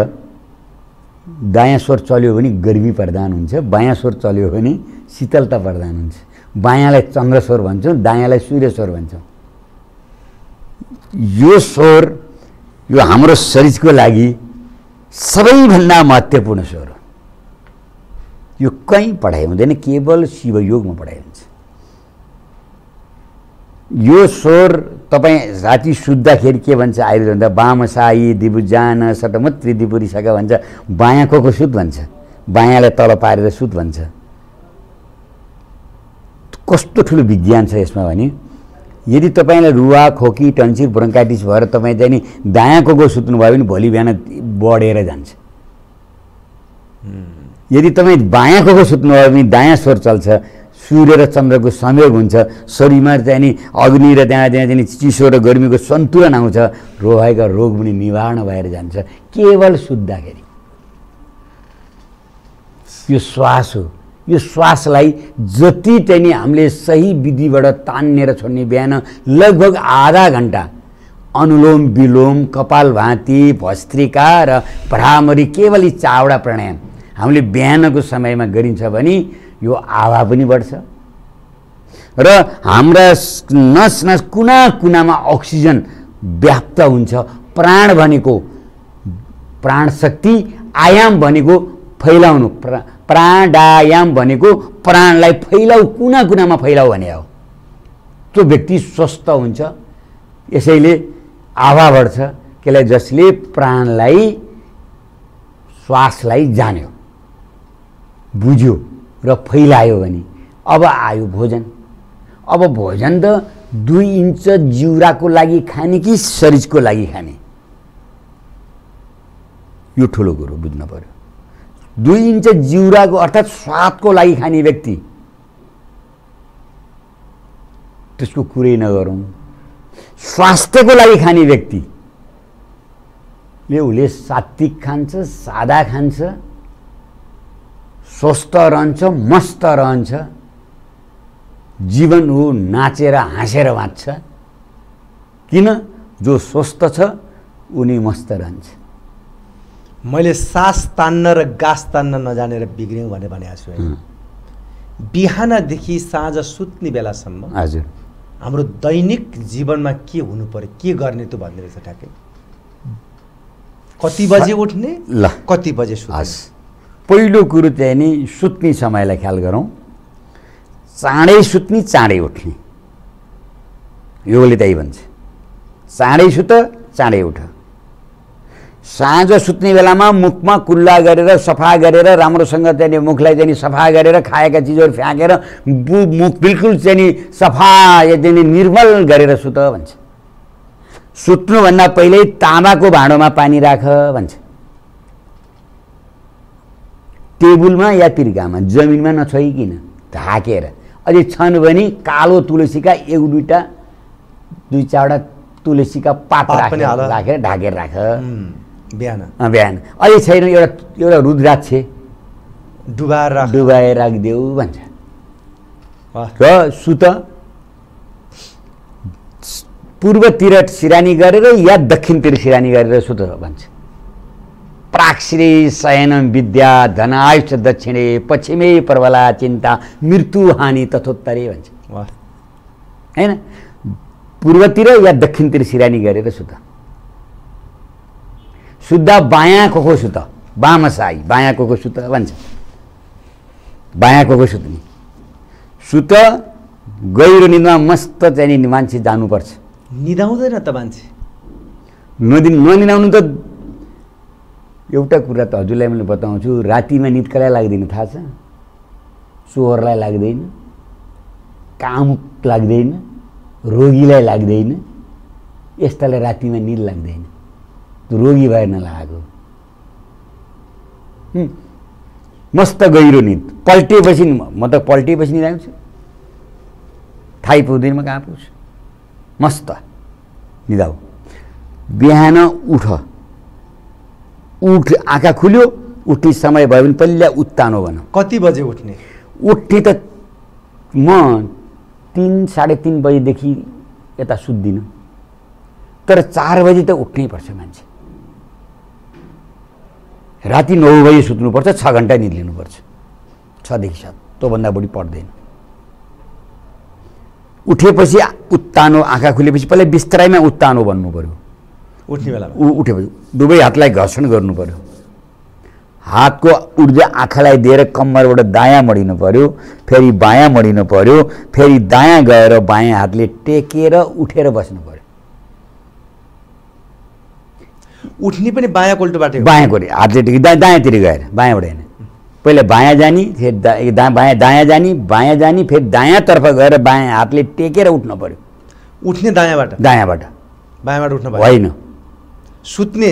दायाँ स्वर चल्यो भने गर्मी प्रदान हुन्छ, बायाँ स्वर चल्यो भने शीतलता प्रदान हुन्छ। बायाँलाई चन्द्र स्वर भन्छौं, दायाँलाई सूर्य स्वर भन्छौं। यो स्वर यो हाम्रो शरीरको लागि सबैभन्दा महत्त्वपूर्ण स्वर हो। यो कहीं पढाइ हुँदैन, केवल शिवयोग में पढाइ हुन्छ। यो स्वर तपाईं राति सुत्दाखेरि के भन्छ? आयुर्वेदमा वामसायी दिभुजान सटमत्री दिपुरी सका भन्छ। बायाँको को सुत भन्छ, बायाँलाई तल पारेर सुत भन्छ। कस्तो ठुलो विज्ञान छ यसमा भने यदि तपाईंलाई रुवा खोकी टन्सिल ब्रोन्काइटिस भएर तपाई चाहिँ नि दायाँको को सुत्नु भयो भने भोलि बिहान बढेर जान्छ। यदि तपाई बायाँको को सुत्नु भयो भने दायाँ स्वर चल्छ, सूर्य र चन्द्रको संयोग हुन्छ, शरीरमा चाहिँ नि अग्नि र त्यहाँ चाहिँ चिसो र गर्मीको सन्तुलन आउँछ, रोगका रोग पनि निवारण भएर जान्छ केवल सुत्दाखेरि। यो श्वास हो। यो श्वासलाई जति चाहिँ नि हामीले सही विधिबाट तान्नेर छोड्ने बिहान लगभग आधा घण्टा अनुलोम विलोम, कपालभाती, भस्त्रिका र भ्रामरी केवल यी चारवटा प्राणायाम हामीले बिहानको समयमा गरिन्छ भने यो आभा पनि बढ्छ र हाम्रा नस नस कुना कुनामा अक्सिजन व्याप्त हुन्छ। प्राण भनेको प्राण शक्ति, आयाम भनेको फैलाउनु। प्रा प्राणायाम भनेको प्राणलाई फैलाउ, कुना कुनामा फैलाउ भने हो। त्यो व्यक्ति स्वस्थ हुन्छ। यसैले आभा बढ्छ केलाई जसले प्राणलाई श्वासलाई जान्यो, बुझ्यो र फैलायो भने। अब आयो भोजन। अब भोजन त दुई इंच जिउरा को लागि खाने कि शरीर को लागि खाने, यो ठुलो कुरो बुझ्न पर्यो। दुई इंच जिउरा को अर्थात स्वाद को लागि खाने व्यक्ति त्यसको कुरै नगरौं। स्वास्थ्य को लागि खाने व्यक्ति ले उले सात्विक खान्छ, सादा खान्छ, स्वस्थ रहन्छ, मस्त रहन्छ। जीवन ऊ नाचेर हाँसेर बाँच्छ किन? जो स्वस्थ छ उनी मस्त रहन्छ। मैले सास तान्न र गास तान्न नजानेर बिग्रियौँ भने भनेको छु। बिहानदेखि साँझ सुत्ने बेलासम्म हजुर हाम्रो दैनिक जीवनमा के हुनु पर्यो, के गर्ने त भन्दै रहेछ ठ्याक्कै। कति बजे उठ्ने, कति बजे सुत्ने? पहिलो कुरो चाहिँ नि सुत्ने समयलाई ख्याल गरौँ। चाँडै सुत्ने, चाँडै उठ्ने, योगले त्यही भन्छ। चाँडै सुत, चाँडै उठ। साँझ सुत्ने बेलामा मुखमा कुल्ला गरेर सफा गरेर राम्रोसँग चाहिँ मुखलाई चाहिँ सफा गरेर खाएका चिजहरू फ्याँकेर मुख बिल्कुल चाहिँ नि सफा एकदमै निर्मल गरेर सुत भन्छ। सुत्नुभन्दा पहिले तामाको भाँडोमा पानी राख भन्छ। टेबुलमा या तिर्कामा जमिनमा नछोइकिन ढाकेर, अझै छन् भने कालो तुलसीका एक दुईटा दुई चारवटा तुलसीका पात राखेर ढाकेर राख बिहान। बिहान अझै छैन एउटा एउटा रुद्राक्ष डुबाएर डुबाएर राखिदेऊ भन्छ र सुत। पूर्वतिर सिरानी गरेर या दक्षिणतिर सिरानी गरेर सुत भन्छ। प्राक्षिरे शयनम विद्या धनायुष दक्षिणे पश्चिमे प्रबला चिन्ता मृत्युहानि तथोत्तरे भन्छ हैन। पूर्वतिर या दक्षिणतिर सिरानी गरेर सुत। सुत्दा बायाँको को सुत, वामसायी बायाँको को सुत भन्छ। बायाँको को सुत्ने सुत। गहिरो निद्रा मस्त चाहिँ नि मान्छे जानुपर्छ। निदाउँदैन त मान्छे, नदिन ननिदाउनु त। एउटा कुरा त हजुरलाई मैले बताउँछु, रातिमा निद कसलाई लाग्दैन थाहा छ? चोरलाई लाग्दैन, कामुक लाग्दैन, रोगीलाई लाग्दैन। यस्तालाई रातिमा निद लाग्दैन, रोगी भएर नलागेको। मस्त गहिरो निद, पल्टेपछि म त पल्टेपछि निद आउँछु, थाहै पुग्दैन म कहाँ पुग्छु। मस्त निदाऊ। बिहान उठ, उठ। आँखा खुल्यो, उठ्ने समय भयो भने पहिला उत्तानो भन। कति बजे उठ्ने? उठ्ने त म तीन साढ़े तीन बजेदेखि यता सुत्दिन, तर चार बजे त उठ्नै पर्छ। मान्छे राति नौ बजे सुत्नुपर्छ, छ घण्टा निद लिनुपर्छ, छदेखि सात, त्योभन्दा बढी पर्दैन। उठेपछि उत्तानो, आँखा खुलेपछि पहिला बिस्तरैमा उत्तानो भन्नु पर्यो। उठ्ने बेलामा उठेपछि दुवै हातलाई घर्षण गर्नु पर्यो, हातको ऊर्जा आँखालाई दिएर कम्मरबाट दायाँ मडिनु पर्यो, फेरि बायाँ मडिनु पर्यो, फेरि दायाँ गएर बायाँ हातले टेकेर उठेर बस्नु पर्यो। उठ्ने पनि बायाँ कोल्टोबाट, बायाँ कोल्टो हातले टेके दायाँ दायाँतिर गएर, बायाँबाट होइन, पहिले बायाँ जानी, फेरि दायाँ बायाँ दायाँ जानी, बायाँ जानी, फेरि दायाँतर्फ गएर बायाँ हातले टेकेर उठ्नु पर्यो। उठ्ने दायाँबाट, दायाँबाट बायाँबाट उठ्नु पर्यो, होइन। सुत्ने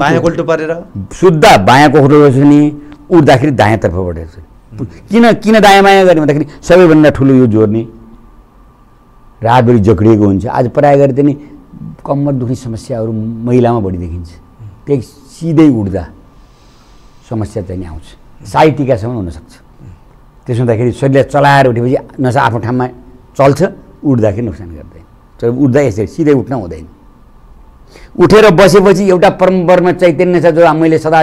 बायाँ कोल्टो परेर सुत्दा बायाँ कोल्टो सुत्ने, उठ्दाखेरि दायाँतर्फबाट किन किन दायाँ बायाँ गर्ने भन्दाखेरि सबैभन्दा ठुलो यो जोड्ने रातभरि जोक्रिएको हुन्छ। आज प्रायः गरी त्यही कम्मर दुख्ने समस्याहरू महिलामा बढी देखिन्छ। त्यही सिधै उठ्दा समस्या चाहिँ आउँछ, साइटिकासम्म हुनसक्छ। त्यसो हुँदाखेरि शरीरलाई चलाएर उठेपछि नसा आफ्नो ठाउँमा चल्छ, उठ्दाखेरि नोक्सान गर्दैन। तर उठ्दा यसरी सिधै उठ्न हुँदैन। उठेर बसेपछि एउटा परम ब्रह्म चैतन्य छ, जो मैले सदा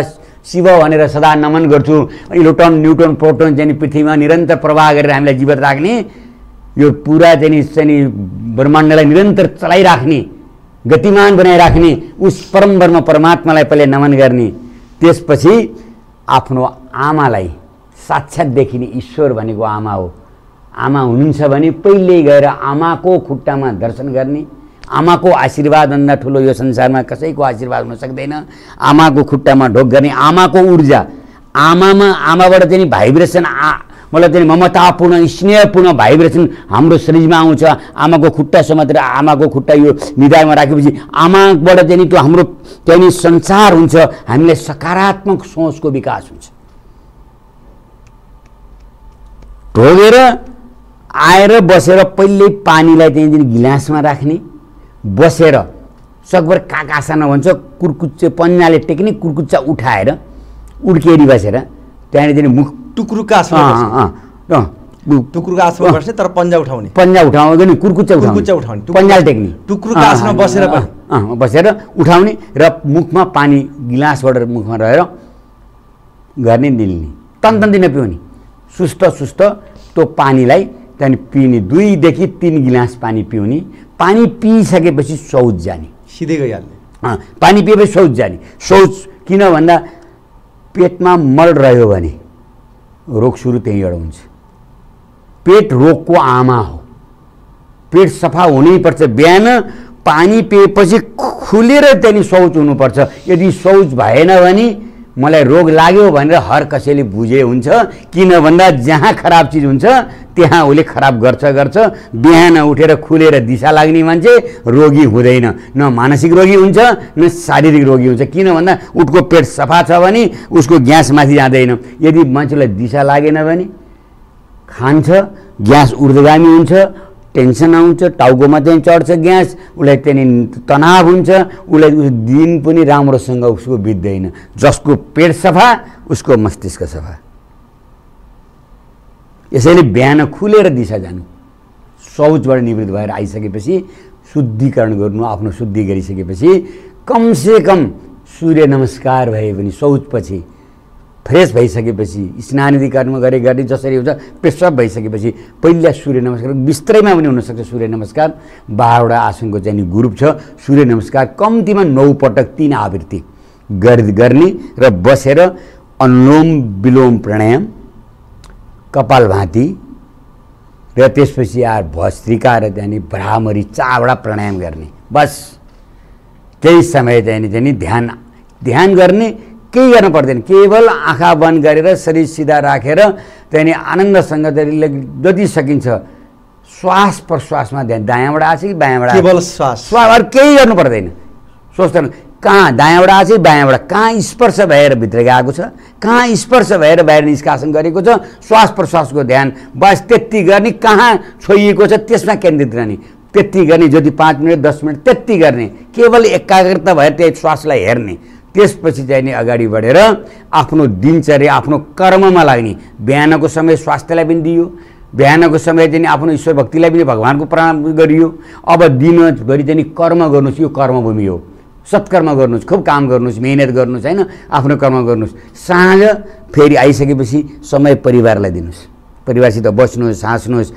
शिव भनेर सदा नमन गर्छु। इलेक्ट्रोन न्युट्रोन प्रोटोन चाहिँ पृथ्वीमा निरन्तर प्रवाह गरेर हामीलाई जीवित राख्ने, यो पुरा चाहिँ चाहिँ ब्रह्माण्डलाई निरन्तर चलाइराख्ने, गतिमान बनाइराख्ने उस परम ब्रह्म परमात्मालाई पहिले नमन गर्ने। त्यसपछि आफ्नो आमालाई, साक्षात् देखिने ईश्वर भनेको आमा हो। आमा हुनुहुन्छ भने पहिल्यै गएर आमाको खुट्टामा दर्शन गर्ने। आमा को आशीर्वाद भन्दा ठुलो यो संसारमा कसैको आशीर्वाद हुन सक्दैन। आमा को खुट्टामा ढोक गर्ने, आमा को ऊर्जा, आमामा आमाबाट चाहिँ भाइब्रेसन, आ मतलब चाहिँ ममतापूर्ण स्नेहपूर्ण भाइब्रेसन हाम्रो शरीरमा आउँछ। आमा को खुट्टा समातेर आमा को खुट्टा यो निधारमा राखेपछि आमाबाट चाहिँ त्यो हाम्रो चाहिँ संसार हुन्छ, हामीले सकारात्मक सोचको विकास हुन्छ। ढोगेर आएर बसेर पहिले पानीलाई चाहिँ गिलासमा राख्ने, बसेर सकभर काकासाना भन्छ, कुर्कुच्चे पन्नाले टेक्ने, कुर्कुच्चा उठाएर उड्केरी बसेर त्यहाँनिर चाहिँ मुख टुक्रुका टुक्रुका आसनमा बस्ने, तर पन्जा उठाउने, पन्जा उठाउँदैन, कुर्कुच्चा कुर्कुच्चा उठाउने, पन्जाले टेक्ने, टुक्रुका आसनमा बसेर बसेर उठाउने र मुखमा पानी गिलासबाट मुखमा रहेर गर्ने, निल्ने, तन्तन्ती नपिउने, सुस्त सुस्त त्यो पानीलाई त्यहाँदेखि पिउने। दुईदेखि तिन गिलास पानी पिउने। पानी पिइसकेपछि शौच जाने, सिधै गइहाल्ने। पानी पिएपछि शौच जाने। शौच किन भन्दा पेटमा मल रह्यो भने रोग सुरु त्यहीँबाट हुन्छ। पेट रोगको आमा हो, पेट सफा हुनैपर्छ। बिहान पानी पिएपछि खुलेर त्यहाँदेखि शौच हुनुपर्छ। यदि शौच भएन भने मलाई रोग लाग्यो भनेर हर कसैले बुझे हुन्छ। किन भन्दा जहाँ खराब चिज हुन्छ त्यहाँ उसले खराब गर्छ गर्छ। बिहान उठेर खुलेर दिशा लाग्ने मान्छे रोगी हुँदैन, न मानसिक रोगी हुन्छ न शारीरिक रोगी हुन्छ। किन भन्दा उसको पेट सफा छ भने उसको ग्यास माथि जाँदैन। यदि मान्छेलाई दिशा लागेन भने खान्छ, ग्यास ऊर्ध्वगामी हुन्छ, टेन्सन आउँछ, टाउकोमा चाहिँ चढ्छ ग्यास, उसलाई त्यहाँदेखि तनाव हुन्छ, उसलाई दिन पनि राम्रोसँग उसको बित्दैन। जसको पेट सफा उसको मस्तिष्क सफा। यसैले बिहान खुलेर दिशा जानु, शौचबाट निवृत्त भएर आइसकेपछि शुद्धिकरण गर्नु। आफ्नो शुद्धि गरिसकेपछि कमसे कम सूर्य नमस्कार भए पनि शौचपछि फ्रेस भइसकेपछि स्नानादि कर्म गरे गरी जसरी हुन्छ पेशाब भइसकेपछि पहिला सूर्य नमस्कार। बिस्तरैमा पनि हुनसक्छ सूर्य नमस्कार। बाह्रवटा आसनको चाहिँ ग्रुप छ। सूर्य नमस्कार कम्तीमा नौ पटक तीन आवृत्ति गर्ने र बसेर अनुलोम विलोम प्राणायाम, कपालभाती र त्यसपछि आएर भस्त्रिका र त्यहाँनिर भ्रामरी चारवटा प्राणायाम गर्ने। बस त्यही समय त्यहाँनिर चाहिँ ध्यान ध्यान गर्ने। केही गर्न पर्दैन, केवल आँखा बन्द गरेर शरीर सिधा राखेर त्यहाँदेखि आनन्दसँग जति सकिन्छ श्वास प्रश्वासमा ध्यान, दायाँबाट आछ कि बायाँबाट, केवल श्वास श्वास, अरू केही गर्नु पर्दैन। सोच्दैन कहाँ दायाँबाट आछ कि बायाँबाट, कहाँ स्पर्श भएर भित्र गएको छ, कहाँ स्पर्श भएर बाहिर निष्कासन गरेको छ। श्वास प्रश्वासको ध्यान बस त्यति गर्ने। कहाँ छोइएको छ त्यसमा केन्द्रित रहने, त्यति गर्ने। जति पाँच मिनट दस मिनट त्यति गर्ने, केवल एकाग्रता भएर त्यही श्वासलाई हेर्ने। त्यसपछि चाहिँ नि अगाडि बढेर आफ्नो दिनचर्या आफ्नो कर्ममा लाग्ने। बिहानको समय स्वास्थ्यलाई पनि दियो, बिहानको समय चाहिँ आफ्नो ईश्वर भक्तिलाई पनि भगवानको प्रणाम गरियो। अब दिन गरी चाहिँ कर्म गर्नुस्, यो कर्मभूमि हो। सत्कर्म गर्नुस्, खूब काम गर्नुस्, मेहनत गर्नुस्, हैन, आफ्नो कर्म गर्नुस्। साँझ फेरि आइसकेपछि समय परिवारलाई दिनुस्, परिवारसित बस्नुहोस्, हाँस्नुहोस्,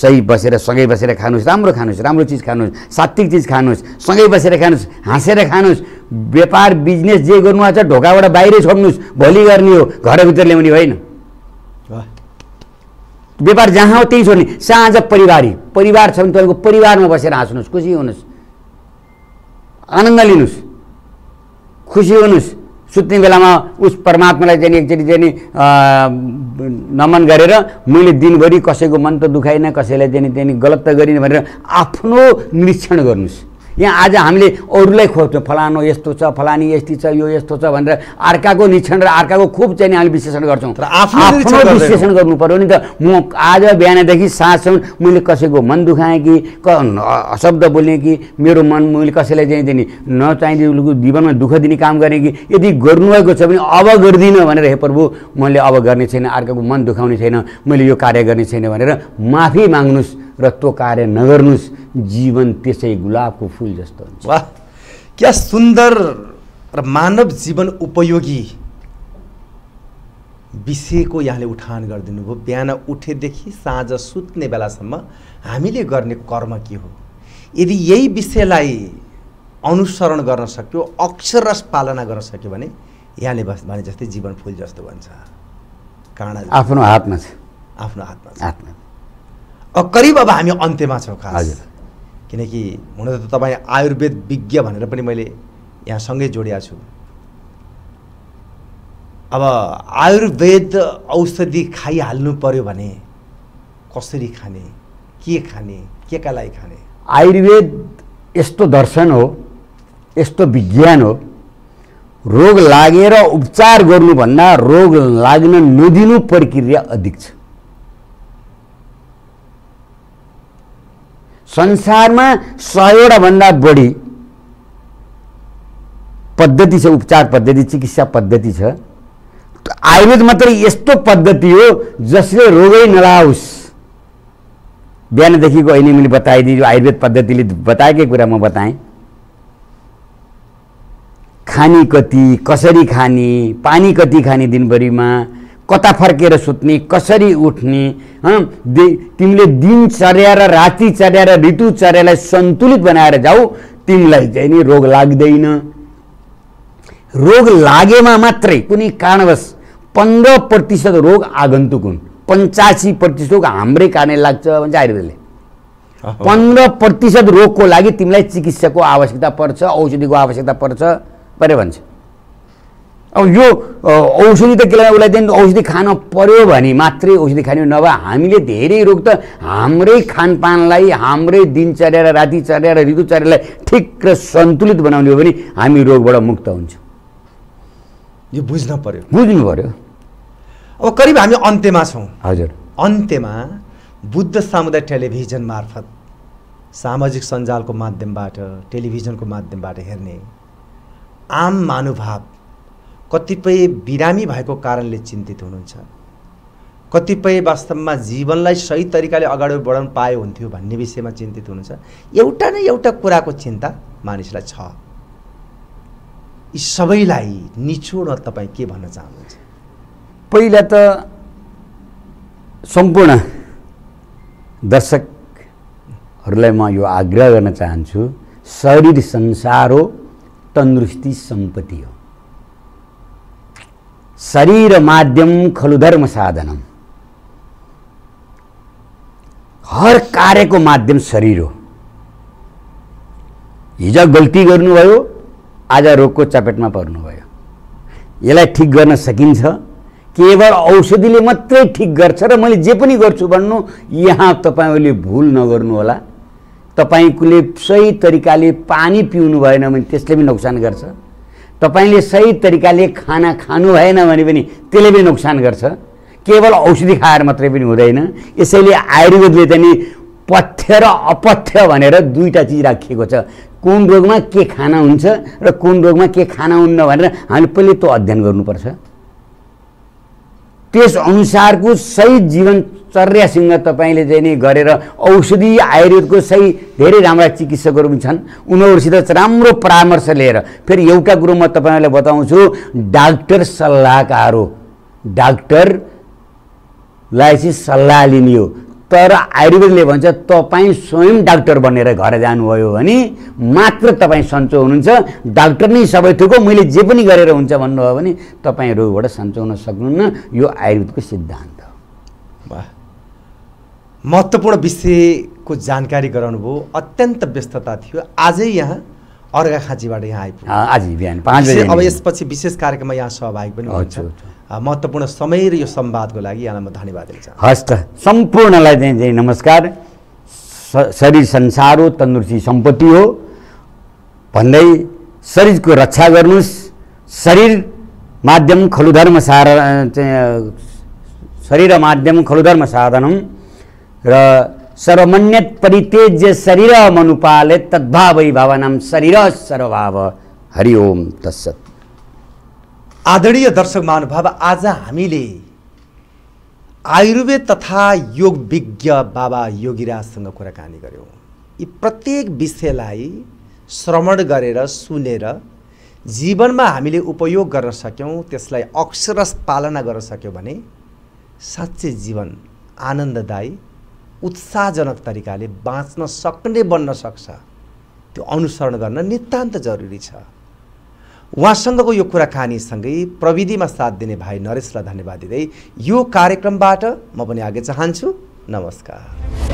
सही बसेर सँगै बसेर खानुस्, राम्रो खानुस्, राम्रो चिज खानुस्, सात्विक चिज खानुस्, सँगै बसेर खानुस्, हाँसेर खानुस्। व्यापार बिजनेस जे गर्नुहुन्छ ढोकाबाट बाहिरै छोड्नुस्, भोलि गर्ने हो, घरभित्र ल्याउने होइन। व्यापार जहाँ हो त्यही छोड्ने। साँझ परिवारी परिवार छ भने तपाईँको परिवारमा बसेर हाँस्नुहोस्, खुसी हुनुहोस्, आनन्द लिनुहोस्, खुसी हुनुहोस्। सुत्ने बेलामा उस परमात्मालाई चाहिँ एकचोटि चाहिँ नमन गरेर मैले दिनभरि कसैको मन त दुखाइन, कसैलाई चाहिँ त्यहाँ गलत त गरिनँ भनेर आफ्नो निरीक्षण गर्नुहोस्। यहाँ आज हामीले अरूलाई खोज्छौँ, फलानो यस्तो छ, फलानी यस्ती छ, यो यस्तो छ भनेर अर्काको निरीक्षण र अर्काको खुब चाहिँ हामी विश्लेषण गर्छौँ। आफ्नो विश्लेषण गर्नु पर्यो नि त। म आज बिहानदेखि साँझसम्म मैले कसैको मन दुखाएँ कि, शब्द बोलेँ कि, मेरो मन मैले कसैलाई चाहिँ दिने नचाहिँदै जीवनमा दुःख दिने काम गरेँ कि, यदि गर्नुभएको छ भने अब गर्दिनँ भनेर, हे प्रभु मैले अब गर्ने छैन, अर्काको मन दुखाउने छैन, मैले यो कार्य गर्ने छैन भनेर माफी माग्नुहोस् र त्यो कार्य नगर्नुहोस्। जीवन त्यसै गुलाबको फुल जस्तो हुन्छ। वाह, क्या सुन्दर र मानव जीवन उपयोगी विषयको यहाँले उठान गरिदिनु भयो। बिहान उठेदेखि साँझ सुत्ने बेलासम्म हामीले गर्ने कर्म के हो, यदि यही विषयलाई अनुसरण गर्न सक्यो, अक्षरस पालना गर्न सक्यो भने यहाँले भने जस्तै जीवन फुल जस्तो भन्छ। कारण आफ्नो हातमा छ, आफ्नो हातमा हातमा। अब करिब अब हामी अन्त्यमा छौँ खास, किनकि हुन त तपाईँ आयुर्वेद विज्ञ भनेर पनि मैले यहाँसँगै जोडिएको छु। अब आयुर्वेद औषधि खाइहाल्नु पर्यो भने कसरी खाने, के खाने, के का लागि खाने? आयुर्वेद यस्तो दर्शन हो, यस्तो विज्ञान हो, रोग लागेर उपचार गर्नुभन्दा रोग लाग्न नदिनु प्रक्रिया अधिक छ। संसारमा सयवटा भन्दा बढी पद्धति छ, उपचार पद्धति, चिकित्सा पद्धति छ। आयुर्वेद मात्रै यस्तो पद्धति हो जसले रोगै नलाओस्। बिहानदेखिको अहिले मैले बताइदिए आयुर्वेद पद्धतिले बताएकै कुरा म बताएँ। खानी कति, कसरी खाने, पानी कति खाने दिनभरिमा, कता फर्केर सुत्ने, कसरी उठ्ने, तिमीले दिनचर्या र रातिचर्या र ऋतुचर्यालाई सन्तुलित बनाएर जाऊ, तिमीलाई चाहिँ नि रोग लाग्दैन। रोग लागेमा मात्रै कुनै कारणवश पन्ध्र प्रतिशत रोग आगन्तुक हुन्, पचासी प्रतिशत हाम्रै कारणले लाग्छ भन्छ आयुर्वेदले। पन्ध्र प्रतिशत रोगको लागि तिमीलाई चिकित्साको आवश्यकता पर्छ, औषधिको आवश्यकता पर्छ पऱ्यो भन्छ। अब यो औषधि त के लाग्यो, उसलाई चाहिँ औषधि खान पर्यो भने मात्रै औषधि खाने, नभए हामीले धेरै रोग त हाम्रै खानपानलाई, हाम्रै दिनचर्या र रातिचर्या र ऋतुचर्यालाई ठिक र सन्तुलित बनाउने हो भने हामी रोगबाट मुक्त हुन्छौँ। यो बुझ्न पर्यो, बुझ्नु पर्यो। अब करिब हामी अन्त्यमा छौँ। हजुर, अन्त्यमा बुद्ध सामुदाय टेलिभिजन मार्फत, सामाजिक सञ्जालको माध्यमबाट, टेलिभिजनको माध्यमबाट हेर्ने आम मानुभाव, कतिपय बिरामी भएको कारणले चिन्तित हुनुहुन्छ, कतिपय वास्तवमा जीवनलाई सही तरिकाले अगाडि बढाउन पाए हुन्थ्यो भन्ने विषयमा चिन्तित हुनुहुन्छ। एउटा न एउटा कुराको चिन्ता मानिसलाई छ। यी सबैलाई निचोडमा तपाईँ के भन्न चाहनुहुन्छ? पहिला त सम्पूर्ण दर्शकहरूलाई म यो आग्रह गर्न चाहन्छु, शरीर संसार हो, तन्दुरुस्ती सम्पत्ति हो। शरीर माध्यम खलु धर्म साधनम, हर कार्य को माध्यम शरीर हो। हिजो गल्ती गर्नुभयो, आज रोग को चपेट में पर्नुभयो, यसलाई ठीक गर्न सकिन्छ। केवल औषधिले मात्रै ठीक गर्छ र मैले जे पनि गर्छु भन्नु यहाँ तपाईले भूल नगर्नु होला। तपाईले सही तरिकाले पानी पिउनु भएन भने त्यसले पनि नोक्सान गर्छ, तपाईले सही तरिकाले खाना खानु भएन भने पनि त्यसले पनि नोक्सान गर्छ। केवल औषधि खाएर मात्रै पनि हुँदैन। यसैले आयुर्वेदले चाहिँ पथ्य र अपथ्य भनेर दुईटा चिज राखिएको छ। कुन रोगमा के खाना हुन्छ र कुन रोगमा के खाना हुन्न भनेर हामीले पहिले त्यो अध्ययन गर्नुपर्छ। त्यस अनुसारको सही जीवनचर्यासँग तपाईले चाहिँ गरेर औषधि आयुर्वेदको सही धेरै राम्रा चिकित्सकहरू पनि छन्, उनीहरुसित राम्रो परामर्श लिएर। फेरि एउटा कुरा म तपाईहरुलाई बताउँछु, डाक्टर सल्लाहकार हो, डाक्टरलाई चाहिँ सल्लाह लिने हो। तर आयुर्वेदले भन्छ तपाई स्वयं डाक्टर बनेर घर जानुभयो भने मात्र तपाई सन्चो हुनुहुन्छ, डाक्टर नै सबै थोक मैले जे पनि गरेर हुन्छ भन्नुभयो भने तपाई रोगबाट सन्चो हुन सक्नुहुन्न। यो आयुर्वेदको सिद्धान्त हो। वाह, महत्त्वपूर्ण विषयको जानकारी गराउनुभयो। अत्यन्त व्यस्तता थियो, आजै यहाँ अर्घाखाँचीबाट यहाँ आइपुग्नु, आज बिहान पाँच बजे। अब यसपछि विशेष कार्यक्रममा यहाँ सहभागी पनि हुन्छ। महत्त्वपूर्ण समय र यो संवादको लागि यहाँलाई म धन्यवाद दिन चाहन्छु। हस् त, सम्पूर्णलाई चाहिँ नमस्कार। शरीर संसार हो, तन्दुरुस्ती सम्पत्ति हो भन्दै शरीरको रक्षा गर्नुस्। शरीर माध्यम खलु धर्म सारा, शरीर माध्यम खलु धर्म साधनम र सर्वमन्यत परित्यज्य शरीर मनुपाले तद्भावै भावनाम शरीर सर्वभाव। हरि ओम तत्सत्। आदरणीय दर्शक महानुभाव, आज हामीले आयुर्वेद तथा योग विज्ञ बाबा याेगीराजसँग कुराकानी गऱ्यौँ। यी प्रत्येक विषयलाई श्रवण गरेर सुनेर जीवनमा हामीले उपयोग गर्न सक्यौँ, त्यसलाई अक्षरश पालना गर्न सक्यौँ भने साँच्चै जीवन आनन्ददायी उत्साहजनक तरिकाले बाँच्न सक्ने बन्न सक्छ। त्यो अनुसरण गर्न नितान्त जरुरी छ। उहाँसँगको यो कुराकानीसँगै प्रविधिमा साथ दिने भाइ नरेशलाई धन्यवाद दिँदै यो कार्यक्रमबाट म पनि आगे चाहन्छु। नमस्कार।